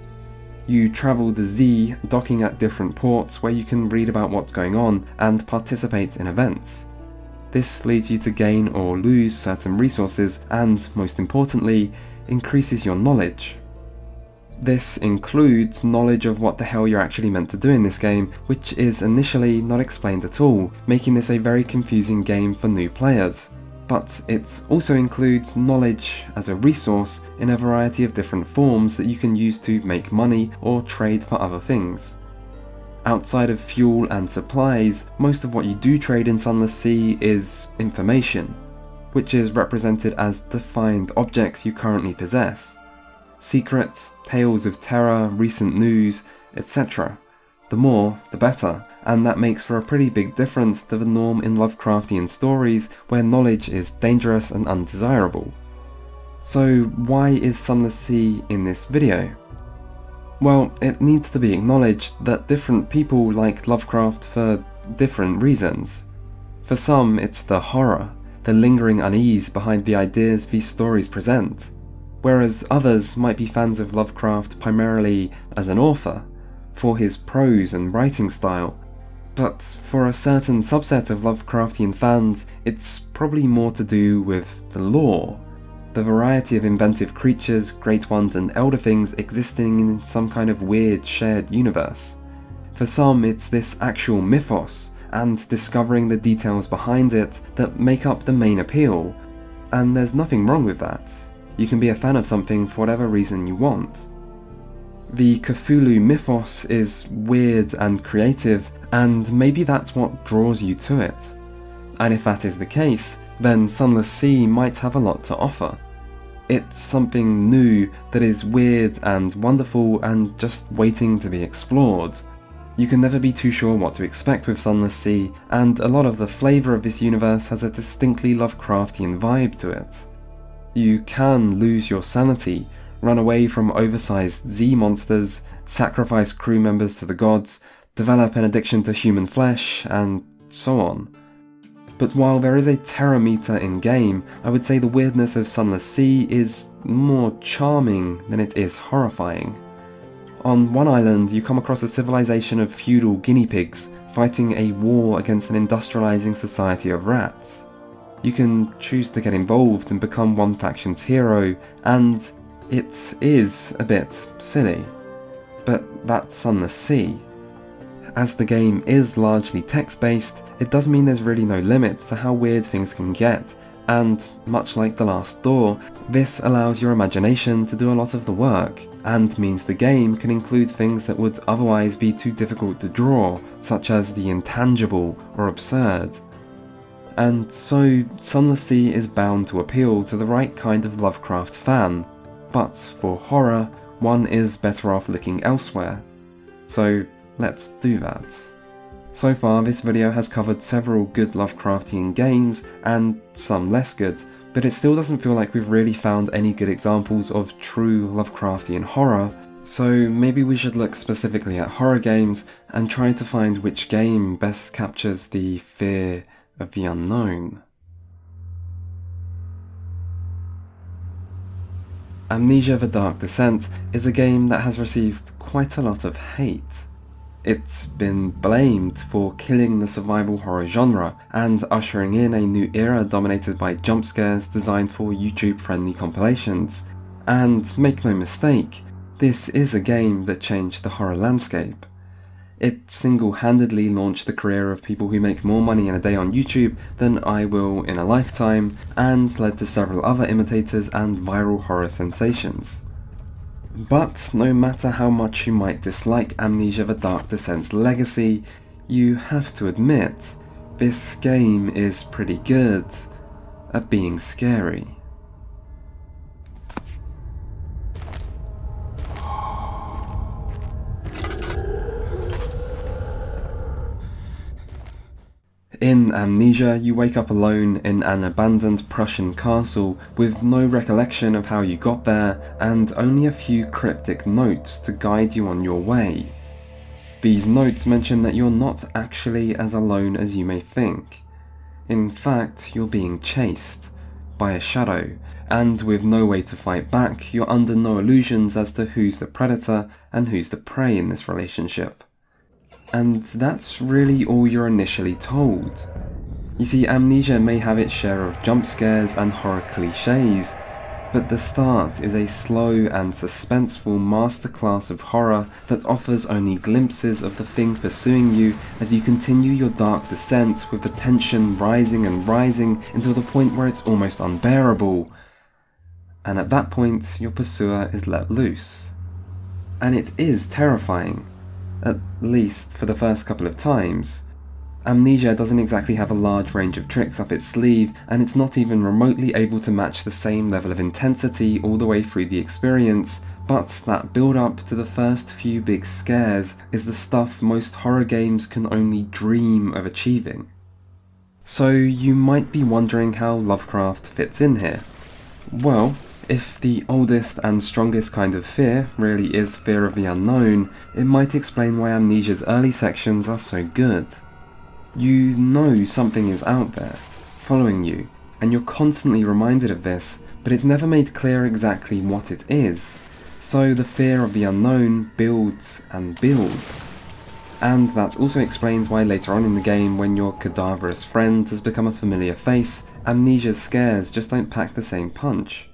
You travel the Z, docking at different ports where you can read about what's going on and participate in events. This leads you to gain or lose certain resources and, most importantly, increases your knowledge. This includes knowledge of what the hell you're actually meant to do in this game, which is initially not explained at all, making this a very confusing game for new players. but it also includes knowledge as a resource in a variety of different forms that you can use to make money or trade for other things. Outside of fuel and supplies, most of what you do trade in Sunless Sea is information, which is represented as defined objects you currently possess. Secrets, tales of terror, recent news, et cetera. The more, the better, and that makes for a pretty big difference to the norm in Lovecraftian stories where knowledge is dangerous and undesirable. So why is Sunless Sea in this video? Well, it needs to be acknowledged that different people like Lovecraft for different reasons. For some, it's the horror, the lingering unease behind the ideas these stories present, whereas others might be fans of Lovecraft primarily as an author, for his prose and writing style. But for a certain subset of Lovecraftian fans, it's probably more to do with the lore, the variety of inventive creatures, great ones and elder things existing in some kind of weird shared universe. For some, it's this actual mythos, and discovering the details behind it that make up the main appeal, and there's nothing wrong with that. You can be a fan of something for whatever reason you want. The Cthulhu mythos is weird and creative, and maybe that's what draws you to it. And if that is the case, then Sunless Sea might have a lot to offer. It's something new that is weird and wonderful and just waiting to be explored. You can never be too sure what to expect with Sunless Sea, and a lot of the flavour of this universe has a distinctly Lovecraftian vibe to it. You can lose your sanity, run away from oversized Z monsters, sacrifice crew members to the gods, develop an addiction to human flesh, and so on. But while there is a terror meter in-game, I would say the weirdness of Sunless Sea is more charming than it is horrifying. On one island, you come across a civilization of feudal guinea pigs, fighting a war against an industrializing society of rats. You can choose to get involved and become one faction's hero, and it is a bit silly. But that's Sunless Sea. As the game is largely text-based, it does mean there's really no limit to how weird things can get, and much like The Last Door, this allows your imagination to do a lot of the work, and means the game can include things that would otherwise be too difficult to draw, such as the intangible or absurd. And so, Sunless Sea is bound to appeal to the right kind of Lovecraft fan, but for horror, one is better off looking elsewhere. So let's do that. So far, this video has covered several good Lovecraftian games, and some less good, but it still doesn't feel like we've really found any good examples of true Lovecraftian horror, so maybe we should look specifically at horror games and try to find which game best captures the fear of the unknown. Amnesia: The Dark Descent is a game that has received quite a lot of hate. It's been blamed for killing the survival horror genre and ushering in a new era dominated by jump scares designed for YouTube-friendly compilations. And make no mistake, this is a game that changed the horror landscape. It single-handedly launched the career of people who make more money in a day on YouTube than I will in a lifetime, and led to several other imitators and viral horror sensations. But no matter how much you might dislike Amnesia: The Dark Descent's legacy, you have to admit, this game is pretty good at being scary. In Amnesia, you wake up alone in an abandoned Prussian castle with no recollection of how you got there and only a few cryptic notes to guide you on your way. These notes mention that you're not actually as alone as you may think. In fact, you're being chased by a shadow, and with no way to fight back, you're under no illusions as to who's the predator and who's the prey in this relationship. And that's really all you're initially told. You see, Amnesia may have its share of jump scares and horror cliches, but the start is a slow and suspenseful masterclass of horror that offers only glimpses of the thing pursuing you as you continue your dark descent, with the tension rising and rising until the point where it's almost unbearable. And at that point, your pursuer is let loose. And it is terrifying, at least for the first couple of times. Amnesia doesn't exactly have a large range of tricks up its sleeve, and it's not even remotely able to match the same level of intensity all the way through the experience, but that build-up to the first few big scares is the stuff most horror games can only dream of achieving. So you might be wondering how Lovecraft fits in here. Well, if the oldest and strongest kind of fear really is fear of the unknown, it might explain why Amnesia's early sections are so good. You know something is out there, following you, and you're constantly reminded of this, but it's never made clear exactly what it is. So the fear of the unknown builds and builds. And that also explains why later on in the game, when your cadaverous friend has become a familiar face, Amnesia's scares just don't pack the same punch.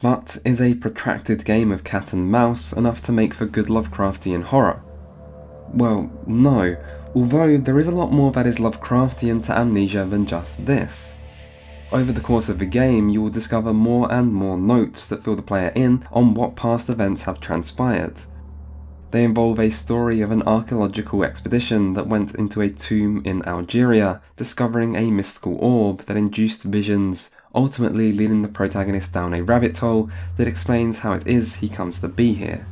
But is a protracted game of cat and mouse enough to make for good Lovecraftian horror? Well, no. Although there is a lot more that is Lovecraftian to Amnesia than just this. Over the course of the game, you will discover more and more notes that fill the player in on what past events have transpired. They involve a story of an archaeological expedition that went into a tomb in Algeria, discovering a mystical orb that induced visions, ultimately leading the protagonist down a rabbit hole that explains how it is he comes to be here.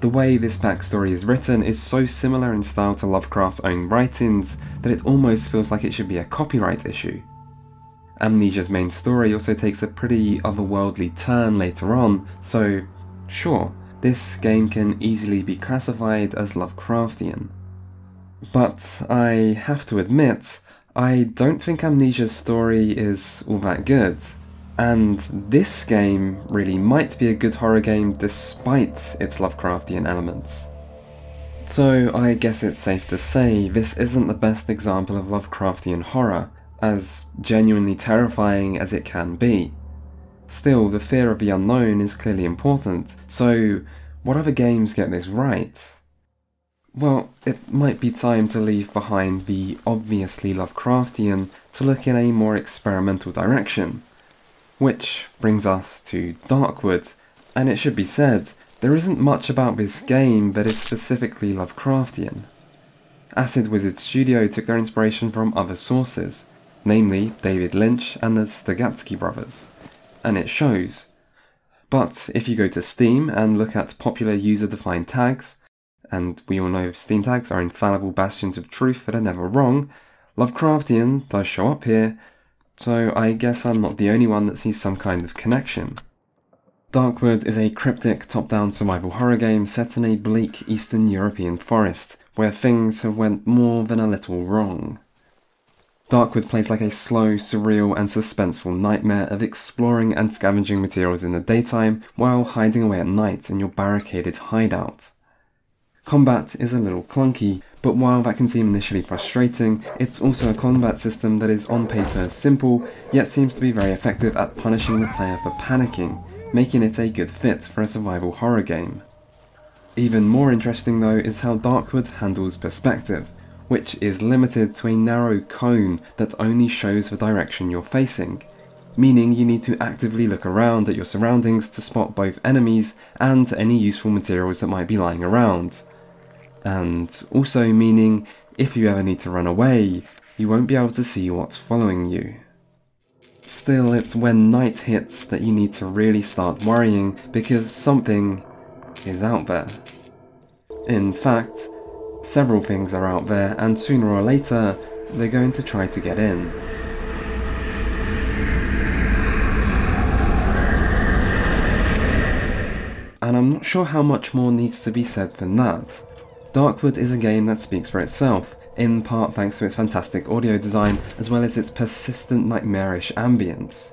The way this backstory is written is so similar in style to Lovecraft's own writings that it almost feels like it should be a copyright issue. Amnesia's main story also takes a pretty otherworldly turn later on, so sure, this game can easily be classified as Lovecraftian. But I have to admit, I don't think Amnesia's story is all that good. And this game really might be a good horror game despite its Lovecraftian elements. So I guess it's safe to say this isn't the best example of Lovecraftian horror, as genuinely terrifying as it can be. Still, the fear of the unknown is clearly important, so what other games get this right? Well, it might be time to leave behind the obviously Lovecraftian to look in a more experimental direction. Which brings us to Darkwood, and it should be said, there isn't much about this game that is specifically Lovecraftian. Acid Wizard Studio took their inspiration from other sources, namely David Lynch and the Stagatsky brothers, and it shows. But if you go to Steam and look at popular user-defined tags, and we all know Steam tags are infallible bastions of truth that are never wrong, Lovecraftian does show up here, so I guess I'm not the only one that sees some kind of connection. Darkwood is a cryptic top-down survival horror game set in a bleak Eastern European forest, where things have went more than a little wrong. Darkwood plays like a slow, surreal and suspenseful nightmare of exploring and scavenging materials in the daytime while hiding away at night in your barricaded hideout. Combat is a little clunky, but while that can seem initially frustrating, it's also a combat system that is on paper simple, yet seems to be very effective at punishing the player for panicking, making it a good fit for a survival horror game. Even more interesting though is how Darkwood handles perspective, which is limited to a narrow cone that only shows the direction you're facing, meaning you need to actively look around at your surroundings to spot both enemies and any useful materials that might be lying around. And also meaning, if you ever need to run away, you won't be able to see what's following you. Still, it's when night hits that you need to really start worrying, because something is out there. In fact, several things are out there, and sooner or later, they're going to try to get in. And I'm not sure how much more needs to be said than that. Darkwood is a game that speaks for itself, in part thanks to its fantastic audio design as well as its persistent nightmarish ambience.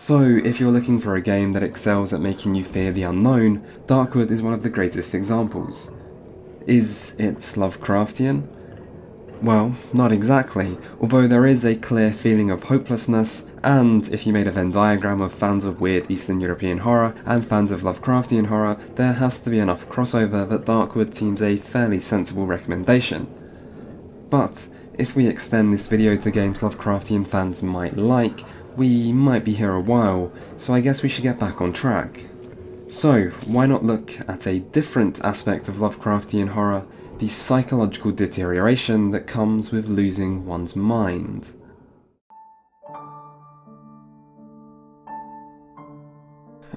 So, if you're looking for a game that excels at making you fear the unknown, Darkwood is one of the greatest examples. Is it Lovecraftian? Well, not exactly, although there is a clear feeling of hopelessness, and if you made a Venn diagram of fans of weird Eastern European horror and fans of Lovecraftian horror, there has to be enough crossover that Darkwood seems a fairly sensible recommendation. But if we extend this video to games Lovecraftian fans might like, we might be here a while, so I guess we should get back on track. So, why not look at a different aspect of Lovecraftian horror, the psychological deterioration that comes with losing one's mind.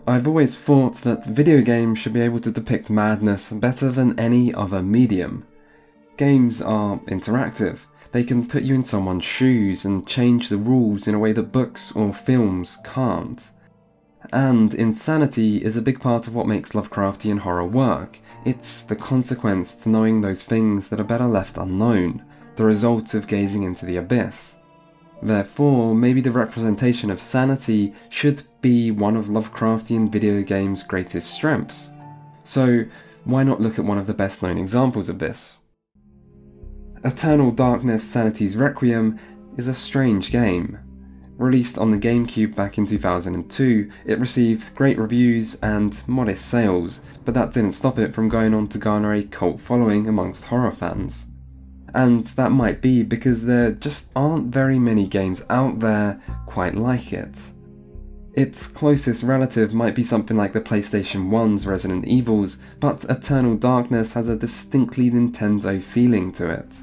I've always thought that video games should be able to depict madness better than any other medium. Games are interactive. They can put you in someone's shoes and change the rules in a way that books or films can't. And insanity is a big part of what makes Lovecraftian horror work. It's the consequence to knowing those things that are better left unknown, the result of gazing into the abyss. Therefore, maybe the representation of sanity should be one of Lovecraftian video games' greatest strengths. So, why not look at one of the best known examples of this? Eternal Darkness: Sanity's Requiem is a strange game. Released on the GameCube back in two thousand two, it received great reviews and modest sales, but that didn't stop it from going on to garner a cult following amongst horror fans. And that might be because there just aren't very many games out there quite like it. Its closest relative might be something like the PlayStation one's Resident Evils, but Eternal Darkness has a distinctly Nintendo feeling to it.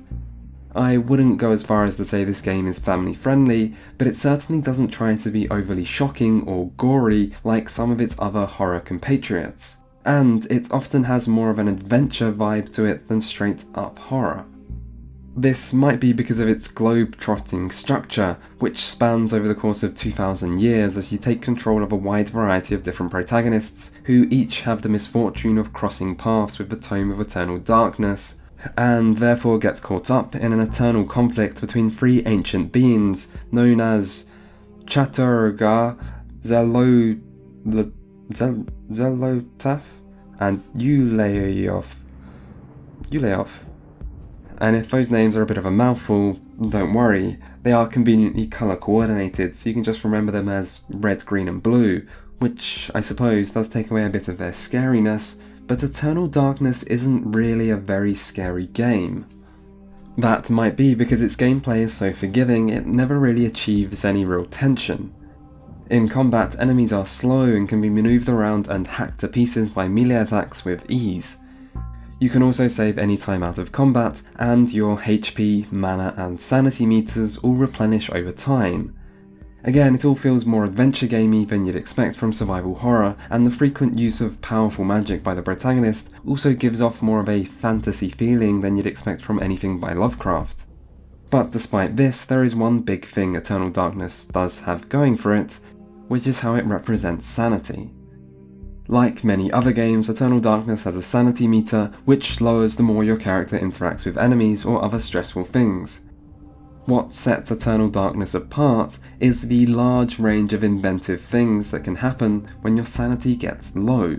I wouldn't go as far as to say this game is family friendly, but it certainly doesn't try to be overly shocking or gory like some of its other horror compatriots, and it often has more of an adventure vibe to it than straight up horror. This might be because of its globe-trotting structure, which spans over the course of two thousand years as you take control of a wide variety of different protagonists, who each have the misfortune of crossing paths with the Tome of Eternal Darkness, and therefore get caught up in an eternal conflict between three ancient beings known as Chaturga, Zelo... Zel, Zelotaf, and Ulayov. Ulayov. And if those names are a bit of a mouthful, don't worry, they are conveniently colour coordinated, so you can just remember them as red, green and blue, which I suppose does take away a bit of their scariness, but Eternal Darkness isn't really a very scary game. That might be because its gameplay is so forgiving, it never really achieves any real tension. In combat, enemies are slow and can be manoeuvred around and hacked to pieces by melee attacks with ease. You can also save any time out of combat, and your H P, mana and sanity meters all replenish over time. Again, it all feels more adventure gamey than you'd expect from survival horror, and the frequent use of powerful magic by the protagonist also gives off more of a fantasy feeling than you'd expect from anything by Lovecraft. But despite this, there is one big thing Eternal Darkness does have going for it, which is how it represents sanity. Like many other games, Eternal Darkness has a sanity meter, which lowers the more your character interacts with enemies or other stressful things. What sets Eternal Darkness apart is the large range of inventive things that can happen when your sanity gets low.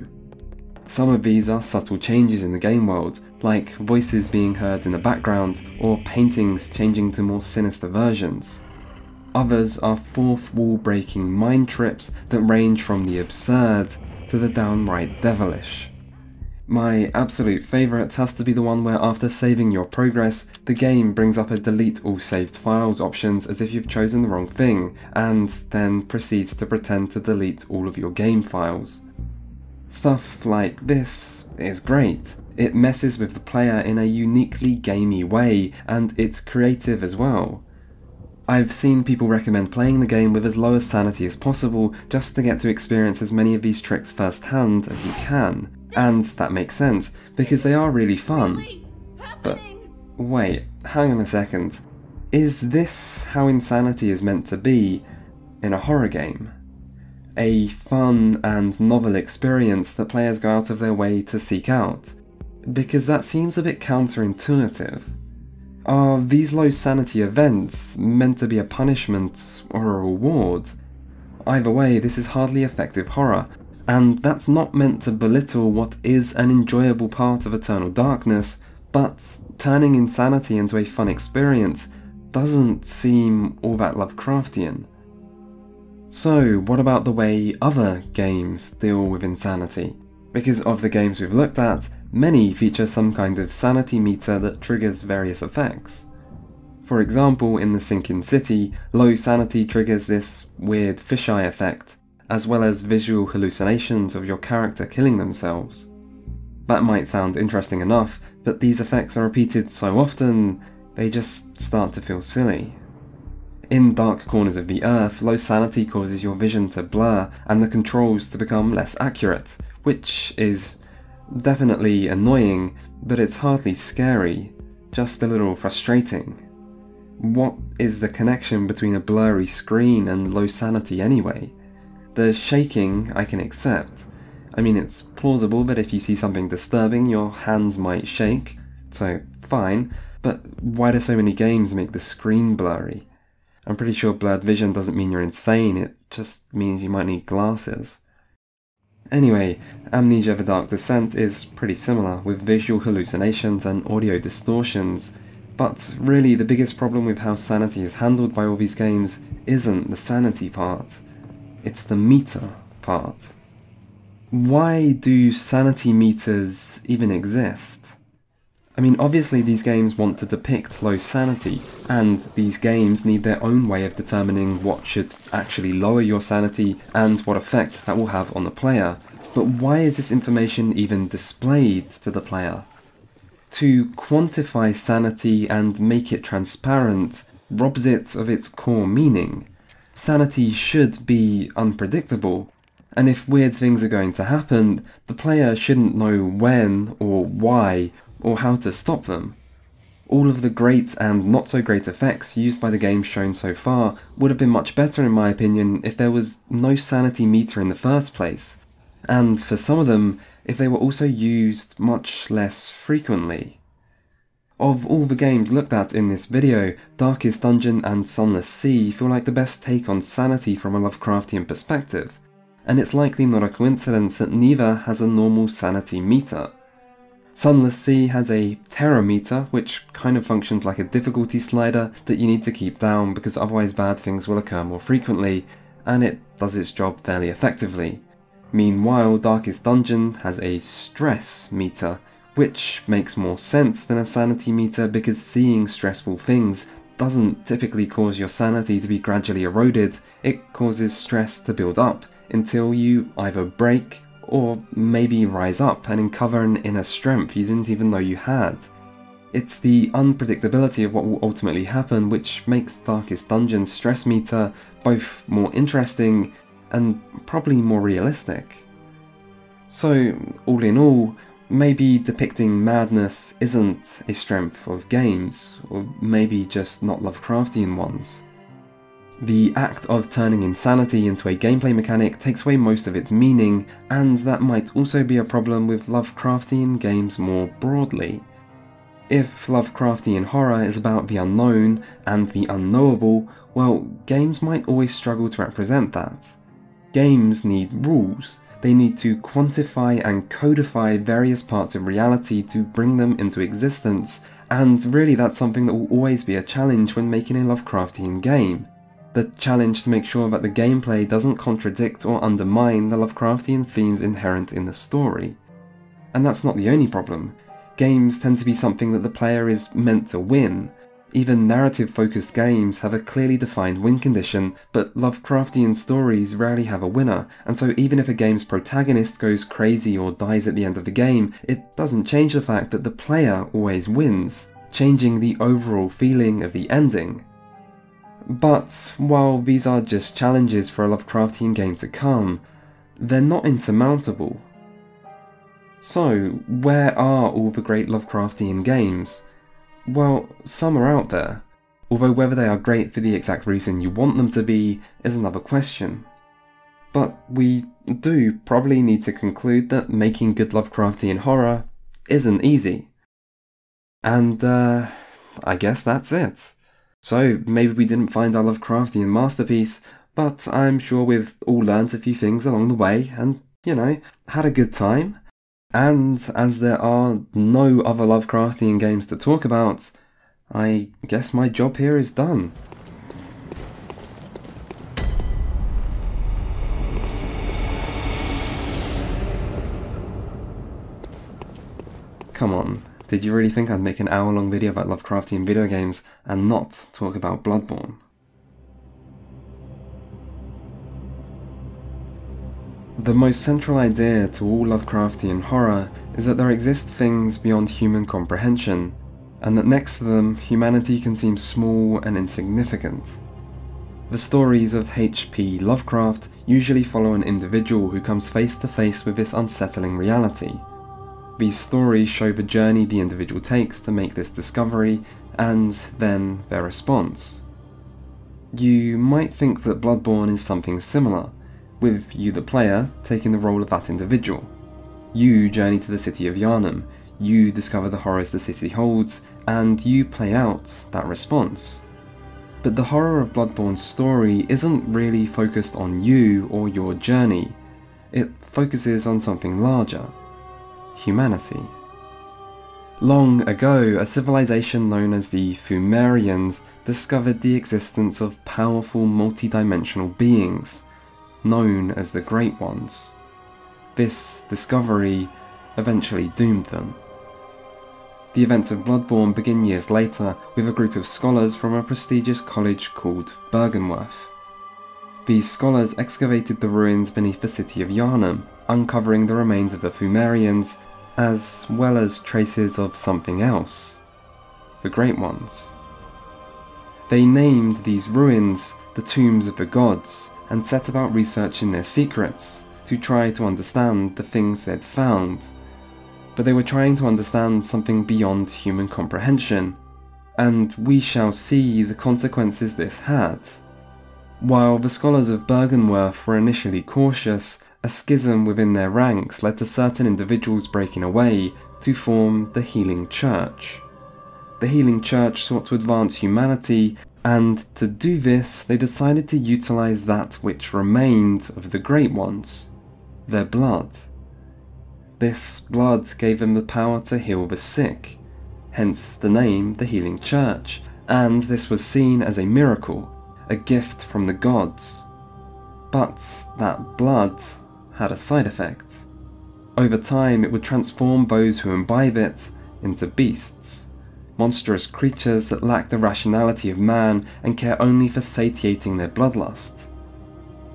Some of these are subtle changes in the game world, like voices being heard in the background or paintings changing to more sinister versions. Others are fourth wall breaking mind trips that range from the absurd to the downright devilish. My absolute favourite has to be the one where after saving your progress, the game brings up a delete all saved files options as if you've chosen the wrong thing, and then proceeds to pretend to delete all of your game files. Stuff like this is great. It messes with the player in a uniquely gamey way, and it's creative as well. I've seen people recommend playing the game with as low a sanity as possible just to get to experience as many of these tricks firsthand as you can, and that makes sense, because they are really fun. But wait, hang on a second, is this how insanity is meant to be in a horror game? A fun and novel experience that players go out of their way to seek out? Because that seems a bit counterintuitive. Are these low sanity events meant to be a punishment or a reward? Either way, this is hardly effective horror, and that's not meant to belittle what is an enjoyable part of Eternal Darkness, but turning insanity into a fun experience doesn't seem all that Lovecraftian. So what about the way other games deal with insanity? Because of the games we've looked at, many feature some kind of sanity meter that triggers various effects. For example, in The Sinking City, low sanity triggers this weird fisheye effect, as well as visual hallucinations of your character killing themselves. That might sound interesting enough, but these effects are repeated so often, they just start to feel silly. In Dark Corners of the Earth, low sanity causes your vision to blur and the controls to become less accurate, which is definitely annoying, but it's hardly scary, just a little frustrating. What is the connection between a blurry screen and low sanity anyway? The shaking I can accept. I mean, it's plausible that if you see something disturbing, your hands might shake, so fine, but why do so many games make the screen blurry? I'm pretty sure blurred vision doesn't mean you're insane, it just means you might need glasses. Anyway, Amnesia: The Dark Descent is pretty similar, with visual hallucinations and audio distortions. But really, the biggest problem with how sanity is handled by all these games isn't the sanity part, it's the meter part. Why do sanity meters even exist? I mean, obviously these games want to depict low sanity, and these games need their own way of determining what should actually lower your sanity and what effect that will have on the player. But why is this information even displayed to the player? To quantify sanity and make it transparent robs it of its core meaning. Sanity should be unpredictable, and if weird things are going to happen, the player shouldn't know when or why or how to stop them. All of the great and not so great effects used by the game shown so far would have been much better in my opinion if there was no sanity meter in the first place, and for some of them, if they were also used much less frequently. Of all the games looked at in this video, Darkest Dungeon and Sunless Sea feel like the best take on sanity from a Lovecraftian perspective, and it's likely not a coincidence that neither has a normal sanity meter. Sunless Sea has a terror meter, which kind of functions like a difficulty slider that you need to keep down because otherwise bad things will occur more frequently, and it does its job fairly effectively. Meanwhile, Darkest Dungeon has a stress meter, which makes more sense than a sanity meter because seeing stressful things doesn't typically cause your sanity to be gradually eroded, it causes stress to build up until you either break or maybe rise up and uncover an inner strength you didn't even know you had. It's the unpredictability of what will ultimately happen which makes Darkest Dungeon's stress meter both more interesting and probably more realistic. So, all in all, maybe depicting madness isn't a strength of games, or maybe just not Lovecraftian ones. The act of turning insanity into a gameplay mechanic takes away most of its meaning, and that might also be a problem with Lovecraftian games more broadly. If Lovecraftian horror is about the unknown and the unknowable, well, games might always struggle to represent that. Games need rules, they need to quantify and codify various parts of reality to bring them into existence, and really that's something that will always be a challenge when making a Lovecraftian game. The challenge to make sure that the gameplay doesn't contradict or undermine the Lovecraftian themes inherent in the story. And that's not the only problem. Games tend to be something that the player is meant to win. Even narrative-focused games have a clearly defined win condition, but Lovecraftian stories rarely have a winner, and so even if a game's protagonist goes crazy or dies at the end of the game, it doesn't change the fact that the player always wins, changing the overall feeling of the ending. But while these are just challenges for a Lovecraftian game to come, they're not insurmountable. So, where are all the great Lovecraftian games? Well, some are out there, although whether they are great for the exact reason you want them to be is another question. But we do probably need to conclude that making good Lovecraftian horror isn't easy. And uh, I guess that's it. So maybe we didn't find our Lovecraftian masterpiece, but I'm sure we've all learnt a few things along the way and, you know, had a good time. And as there are no other Lovecraftian games to talk about, I guess my job here is done. Come on, did you really think I'd make an hour-long video about Lovecraftian video games and not talk about Bloodborne? The most central idea to all Lovecraftian horror is that there exist things beyond human comprehension, and that next to them, humanity can seem small and insignificant. The stories of H P Lovecraft usually follow an individual who comes face to face with this unsettling reality. These stories show the journey the individual takes to make this discovery, and then their response. You might think that Bloodborne is something similar, with you the player taking the role of that individual. You journey to the city of Yharnam, you discover the horrors the city holds, and you play out that response. But the horror of Bloodborne's story isn't really focused on you or your journey, it focuses on something larger. Humanity. Long ago, a civilization known as the Pthumerians discovered the existence of powerful multi-dimensional beings, known as the Great Ones. This discovery eventually doomed them. The events of Bloodborne begin years later with a group of scholars from a prestigious college called Byrgenwerth. These scholars excavated the ruins beneath the city of Yharnam, uncovering the remains of the Pthumerians, as well as traces of something else, the Great Ones. They named these ruins the Tombs of the Gods, and set about researching their secrets, to try to understand the things they'd found. But they were trying to understand something beyond human comprehension, and we shall see the consequences this had. While the scholars of Byrgenwerth were initially cautious, a schism within their ranks led to certain individuals breaking away to form the Healing Church. The Healing Church sought to advance humanity, and to do this they decided to utilise that which remained of the Great Ones, their blood. This blood gave them the power to heal the sick, hence the name the Healing Church, and this was seen as a miracle, a gift from the gods. But that blood had a side effect. Over time it would transform those who imbibe it into beasts, monstrous creatures that lack the rationality of man and care only for satiating their bloodlust.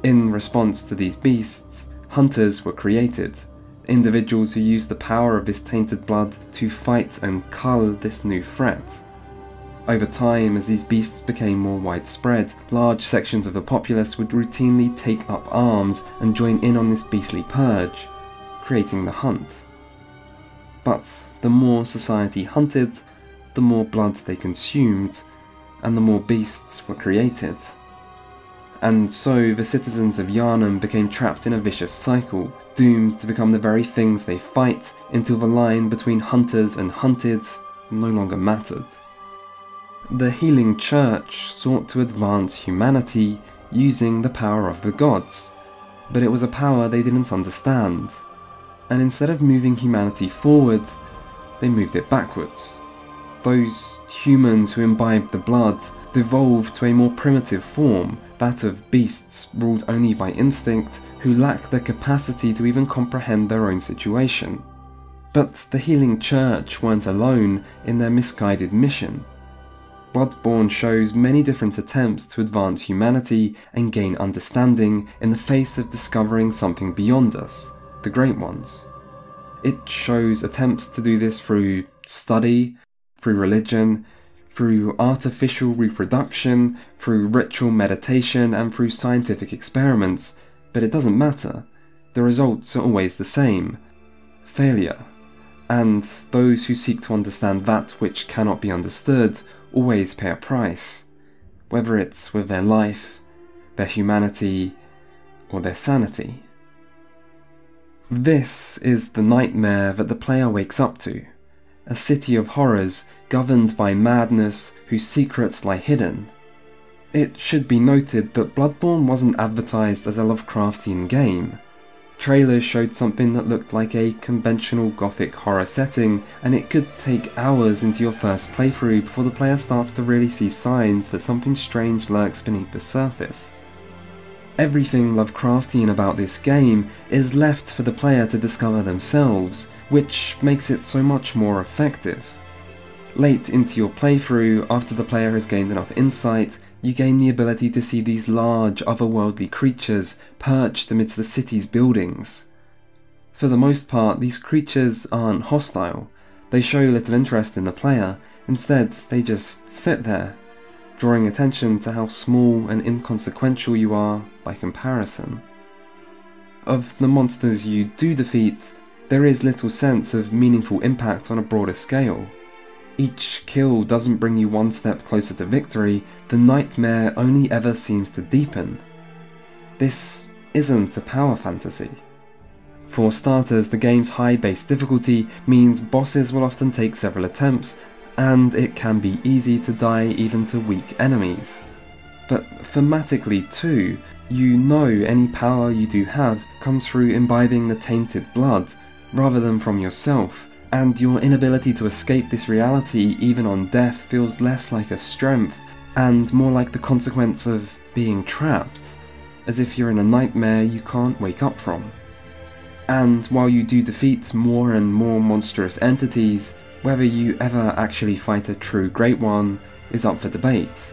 In response to these beasts, hunters were created, individuals who used the power of this tainted blood to fight and cull this new threat. Over time, as these beasts became more widespread, large sections of the populace would routinely take up arms and join in on this beastly purge, creating the hunt. But the more society hunted, the more blood they consumed, and the more beasts were created. And so the citizens of Yharnam became trapped in a vicious cycle, doomed to become the very things they fight, until the line between hunters and hunted no longer mattered. The Healing Church sought to advance humanity using the power of the gods, but it was a power they didn't understand, and instead of moving humanity forward, they moved it backwards. Those humans who imbibed the blood devolved to a more primitive form, that of beasts ruled only by instinct, who lack the capacity to even comprehend their own situation. But the Healing Church weren't alone in their misguided mission. Bloodborne shows many different attempts to advance humanity and gain understanding in the face of discovering something beyond us, the Great Ones. It shows attempts to do this through study, through religion, through artificial reproduction, through ritual meditation, and through scientific experiments, but it doesn't matter. The results are always the same. Failure. And those who seek to understand that which cannot be understood always pay a price, whether it's with their life, their humanity, or their sanity. This is the nightmare that the player wakes up to, a city of horrors governed by madness whose secrets lie hidden. It should be noted that Bloodborne wasn't advertised as a Lovecraftian game. Trailers showed something that looked like a conventional gothic horror setting, and it could take hours into your first playthrough before the player starts to really see signs that something strange lurks beneath the surface. Everything Lovecraftian about this game is left for the player to discover themselves, which makes it so much more effective. Late into your playthrough, after the player has gained enough insight, you gain the ability to see these large, otherworldly creatures perched amidst the city's buildings. For the most part, these creatures aren't hostile. They show little interest in the player. Instead, they just sit there, drawing attention to how small and inconsequential you are by comparison. Of the monsters you do defeat, there is little sense of meaningful impact on a broader scale. Each kill doesn't bring you one step closer to victory, the nightmare only ever seems to deepen. This isn't a power fantasy. For starters, the game's high base difficulty means bosses will often take several attempts, and it can be easy to die even to weak enemies. But thematically too, you know any power you do have comes through imbibing the tainted blood, rather than from yourself, and your inability to escape this reality even on death feels less like a strength, and more like the consequence of being trapped, as if you're in a nightmare you can't wake up from. And while you do defeat more and more monstrous entities, whether you ever actually fight a true Great One is up for debate.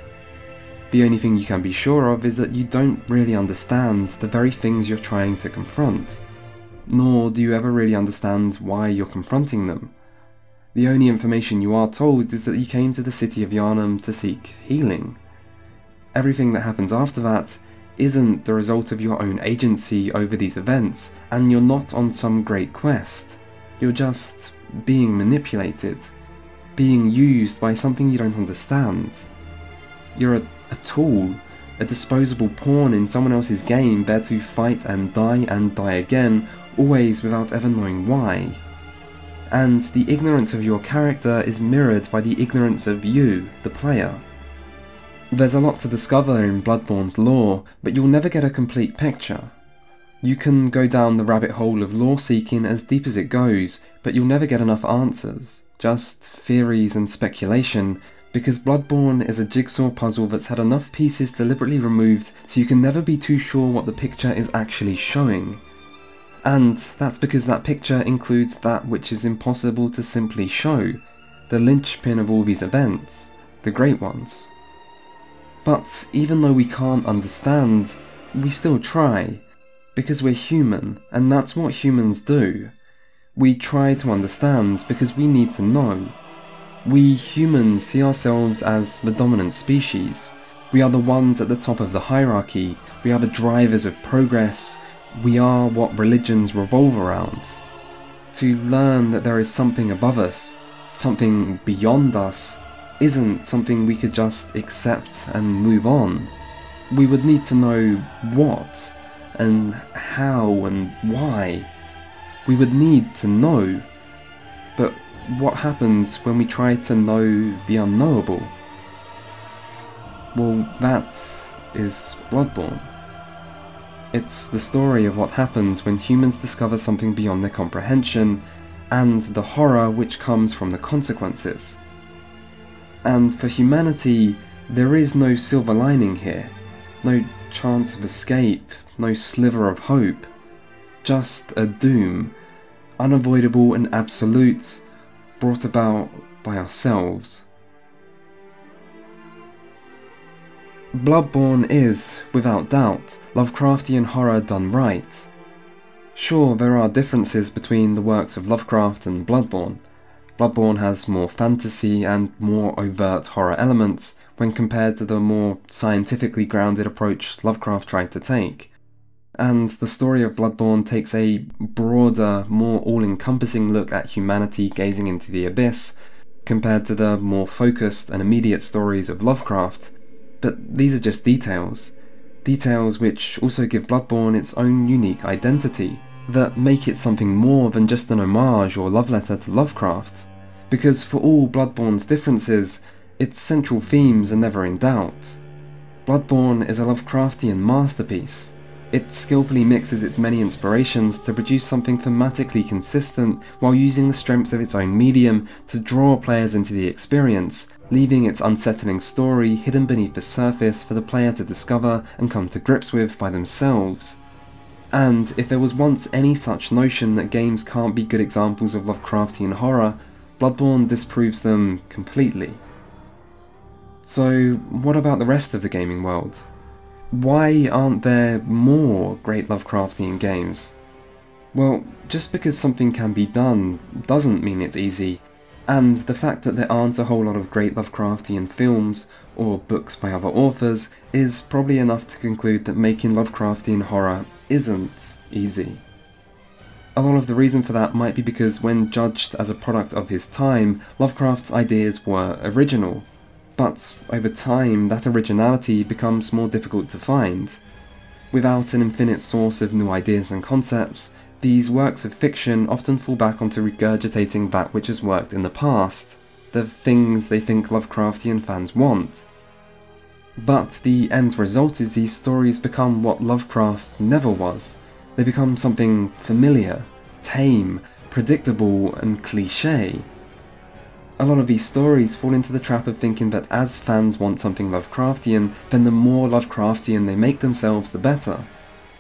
The only thing you can be sure of is that you don't really understand the very things you're trying to confront. Nor do you ever really understand why you're confronting them. The only information you are told is that you came to the city of Yharnam to seek healing. Everything that happens after that isn't the result of your own agency over these events, and you're not on some great quest. You're just being manipulated, being used by something you don't understand. You're a, a tool, a disposable pawn in someone else's game, there to fight and die and die again, always without ever knowing why. And the ignorance of your character is mirrored by the ignorance of you, the player. There's a lot to discover in Bloodborne's lore, but you'll never get a complete picture. You can go down the rabbit hole of lore seeking as deep as it goes, but you'll never get enough answers, just theories and speculation, because Bloodborne is a jigsaw puzzle that's had enough pieces deliberately removed so you can never be too sure what the picture is actually showing. And that's because that picture includes that which is impossible to simply show, the linchpin of all these events, the Great Ones. But even though we can't understand, we still try, because we're human, and that's what humans do. We try to understand because we need to know. We humans see ourselves as the dominant species. We are the ones at the top of the hierarchy. We are the drivers of progress. We are what religions revolve around. To learn that there is something above us, something beyond us, isn't something we could just accept and move on. We would need to know what, and how, and why. We would need to know. But what happens when we try to know the unknowable? Well, that is Bloodborne. It's the story of what happens when humans discover something beyond their comprehension, and the horror which comes from the consequences. And for humanity, there is no silver lining here, no chance of escape, no sliver of hope, just a doom, unavoidable and absolute, brought about by ourselves. Bloodborne is, without doubt, Lovecraftian horror done right. Sure, there are differences between the works of Lovecraft and Bloodborne. Bloodborne has more fantasy and more overt horror elements when compared to the more scientifically grounded approach Lovecraft tried to take. And the story of Bloodborne takes a broader, more all-encompassing look at humanity gazing into the abyss, compared to the more focused and immediate stories of Lovecraft. But these are just details. Details which also give Bloodborne its own unique identity, that make it something more than just an homage or love letter to Lovecraft. Because for all Bloodborne's differences, its central themes are never in doubt. Bloodborne is a Lovecraftian masterpiece. It skillfully mixes its many inspirations to produce something thematically consistent while using the strengths of its own medium to draw players into the experience, leaving its unsettling story hidden beneath the surface for the player to discover and come to grips with by themselves. And if there was once any such notion that games can't be good examples of Lovecraftian horror, Bloodborne disproves them completely. So what about the rest of the gaming world? Why aren't there more great Lovecraftian games? Well, just because something can be done doesn't mean it's easy, and the fact that there aren't a whole lot of great Lovecraftian films or books by other authors is probably enough to conclude that making Lovecraftian horror isn't easy. A lot of the reason for that might be because when judged as a product of his time, Lovecraft's ideas were original. But over time, that originality becomes more difficult to find. Without an infinite source of new ideas and concepts, these works of fiction often fall back onto regurgitating that which has worked in the past, the things they think Lovecraftian fans want. But the end result is these stories become what Lovecraft never was. They become something familiar, tame, predictable, and cliché. A lot of these stories fall into the trap of thinking that as fans want something Lovecraftian, then the more Lovecraftian they make themselves, the better.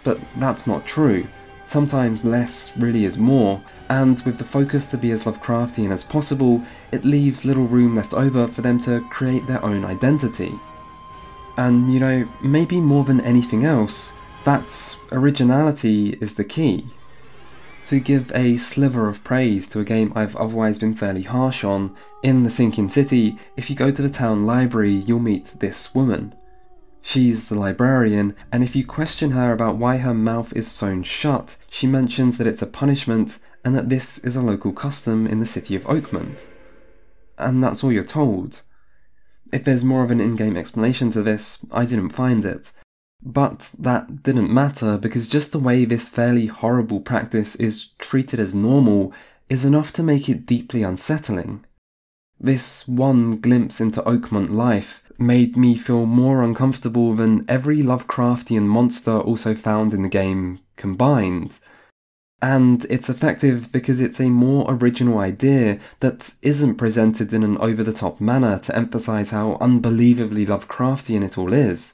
But that's not true. Sometimes less really is more, and with the focus to be as Lovecraftian as possible, it leaves little room left over for them to create their own identity. And you know, maybe more than anything else, that originality is the key. To give a sliver of praise to a game I've otherwise been fairly harsh on, in The Sinking City, if you go to the town library, you'll meet this woman. She's the librarian, and if you question her about why her mouth is sewn shut, she mentions that it's a punishment and that this is a local custom in the city of Oakmont. And that's all you're told. If there's more of an in-game explanation to this, I didn't find it. But that didn't matter, because just the way this fairly horrible practice is treated as normal is enough to make it deeply unsettling. This one glimpse into Oakmont life made me feel more uncomfortable than every Lovecraftian monster also found in the game combined. And it's effective because it's a more original idea that isn't presented in an over-the-top manner to emphasise how unbelievably Lovecraftian it all is.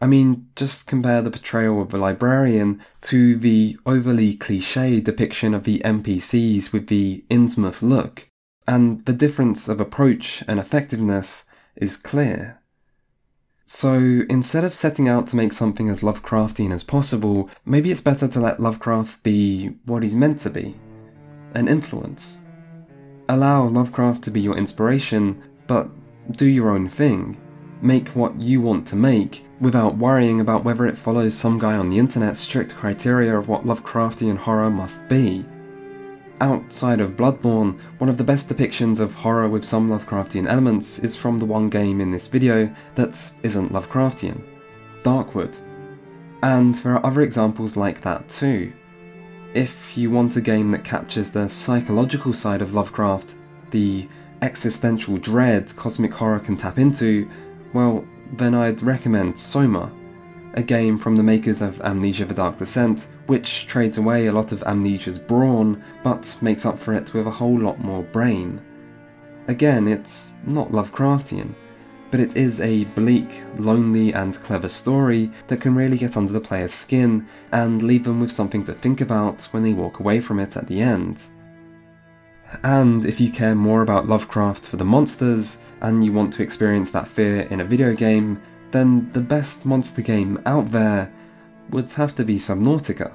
I mean, just compare the portrayal of the librarian to the overly cliché depiction of the N P Cs with the Innsmouth look, and the difference of approach and effectiveness is clear. So, instead of setting out to make something as Lovecraftian as possible, maybe it's better to let Lovecraft be what he's meant to be, an influence. Allow Lovecraft to be your inspiration, but do your own thing. Make what you want to make, without worrying about whether it follows some guy on the internet's strict criteria of what Lovecraftian horror must be. Outside of Bloodborne, one of the best depictions of horror with some Lovecraftian elements is from the one game in this video that isn't Lovecraftian, Darkwood. And there are other examples like that too. If you want a game that captures the psychological side of Lovecraft, the existential dread cosmic horror can tap into, well, then I'd recommend Soma, a game from the makers of Amnesia: The Dark Descent, which trades away a lot of Amnesia's brawn, but makes up for it with a whole lot more brain. Again, it's not Lovecraftian, but it is a bleak, lonely and clever story that can really get under the player's skin and leave them with something to think about when they walk away from it at the end. And if you care more about Lovecraft for the monsters, and you want to experience that fear in a video game, then the best monster game out there would have to be Subnautica.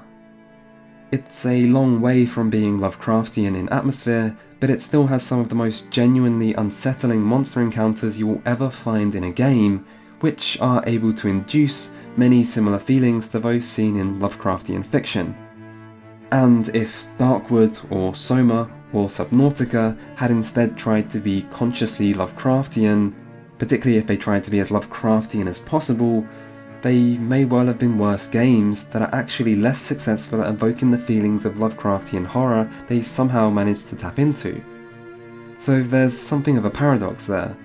It's a long way from being Lovecraftian in atmosphere, but it still has some of the most genuinely unsettling monster encounters you will ever find in a game, which are able to induce many similar feelings to those seen in Lovecraftian fiction. And if Darkwood or Soma or Subnautica had instead tried to be consciously Lovecraftian, particularly if they tried to be as Lovecraftian as possible, they may well have been worse games that are actually less successful at evoking the feelings of Lovecraftian horror they somehow managed to tap into. So there's something of a paradox there,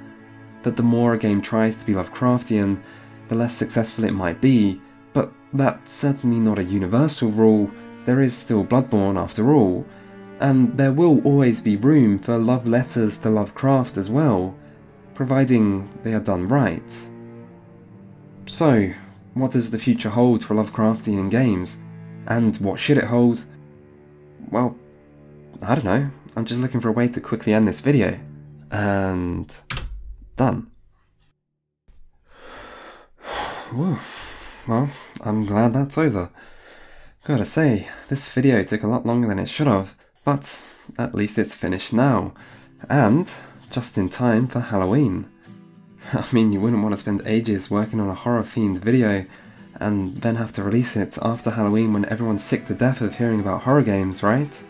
that the more a game tries to be Lovecraftian, the less successful it might be, but that's certainly not a universal rule. There is still Bloodborne after all, and there will always be room for love letters to Lovecraft as well, providing they are done right. So, what does the future hold for Lovecraftian games? And what should it hold? Well, I don't know, I'm just looking for a way to quickly end this video. And... done. Whew. Well, I'm glad that's over. Gotta say, this video took a lot longer than it should have, but at least it's finished now. And just in time for Halloween. I mean, you wouldn't want to spend ages working on a horror-themed video and then have to release it after Halloween when everyone's sick to death of hearing about horror games, right?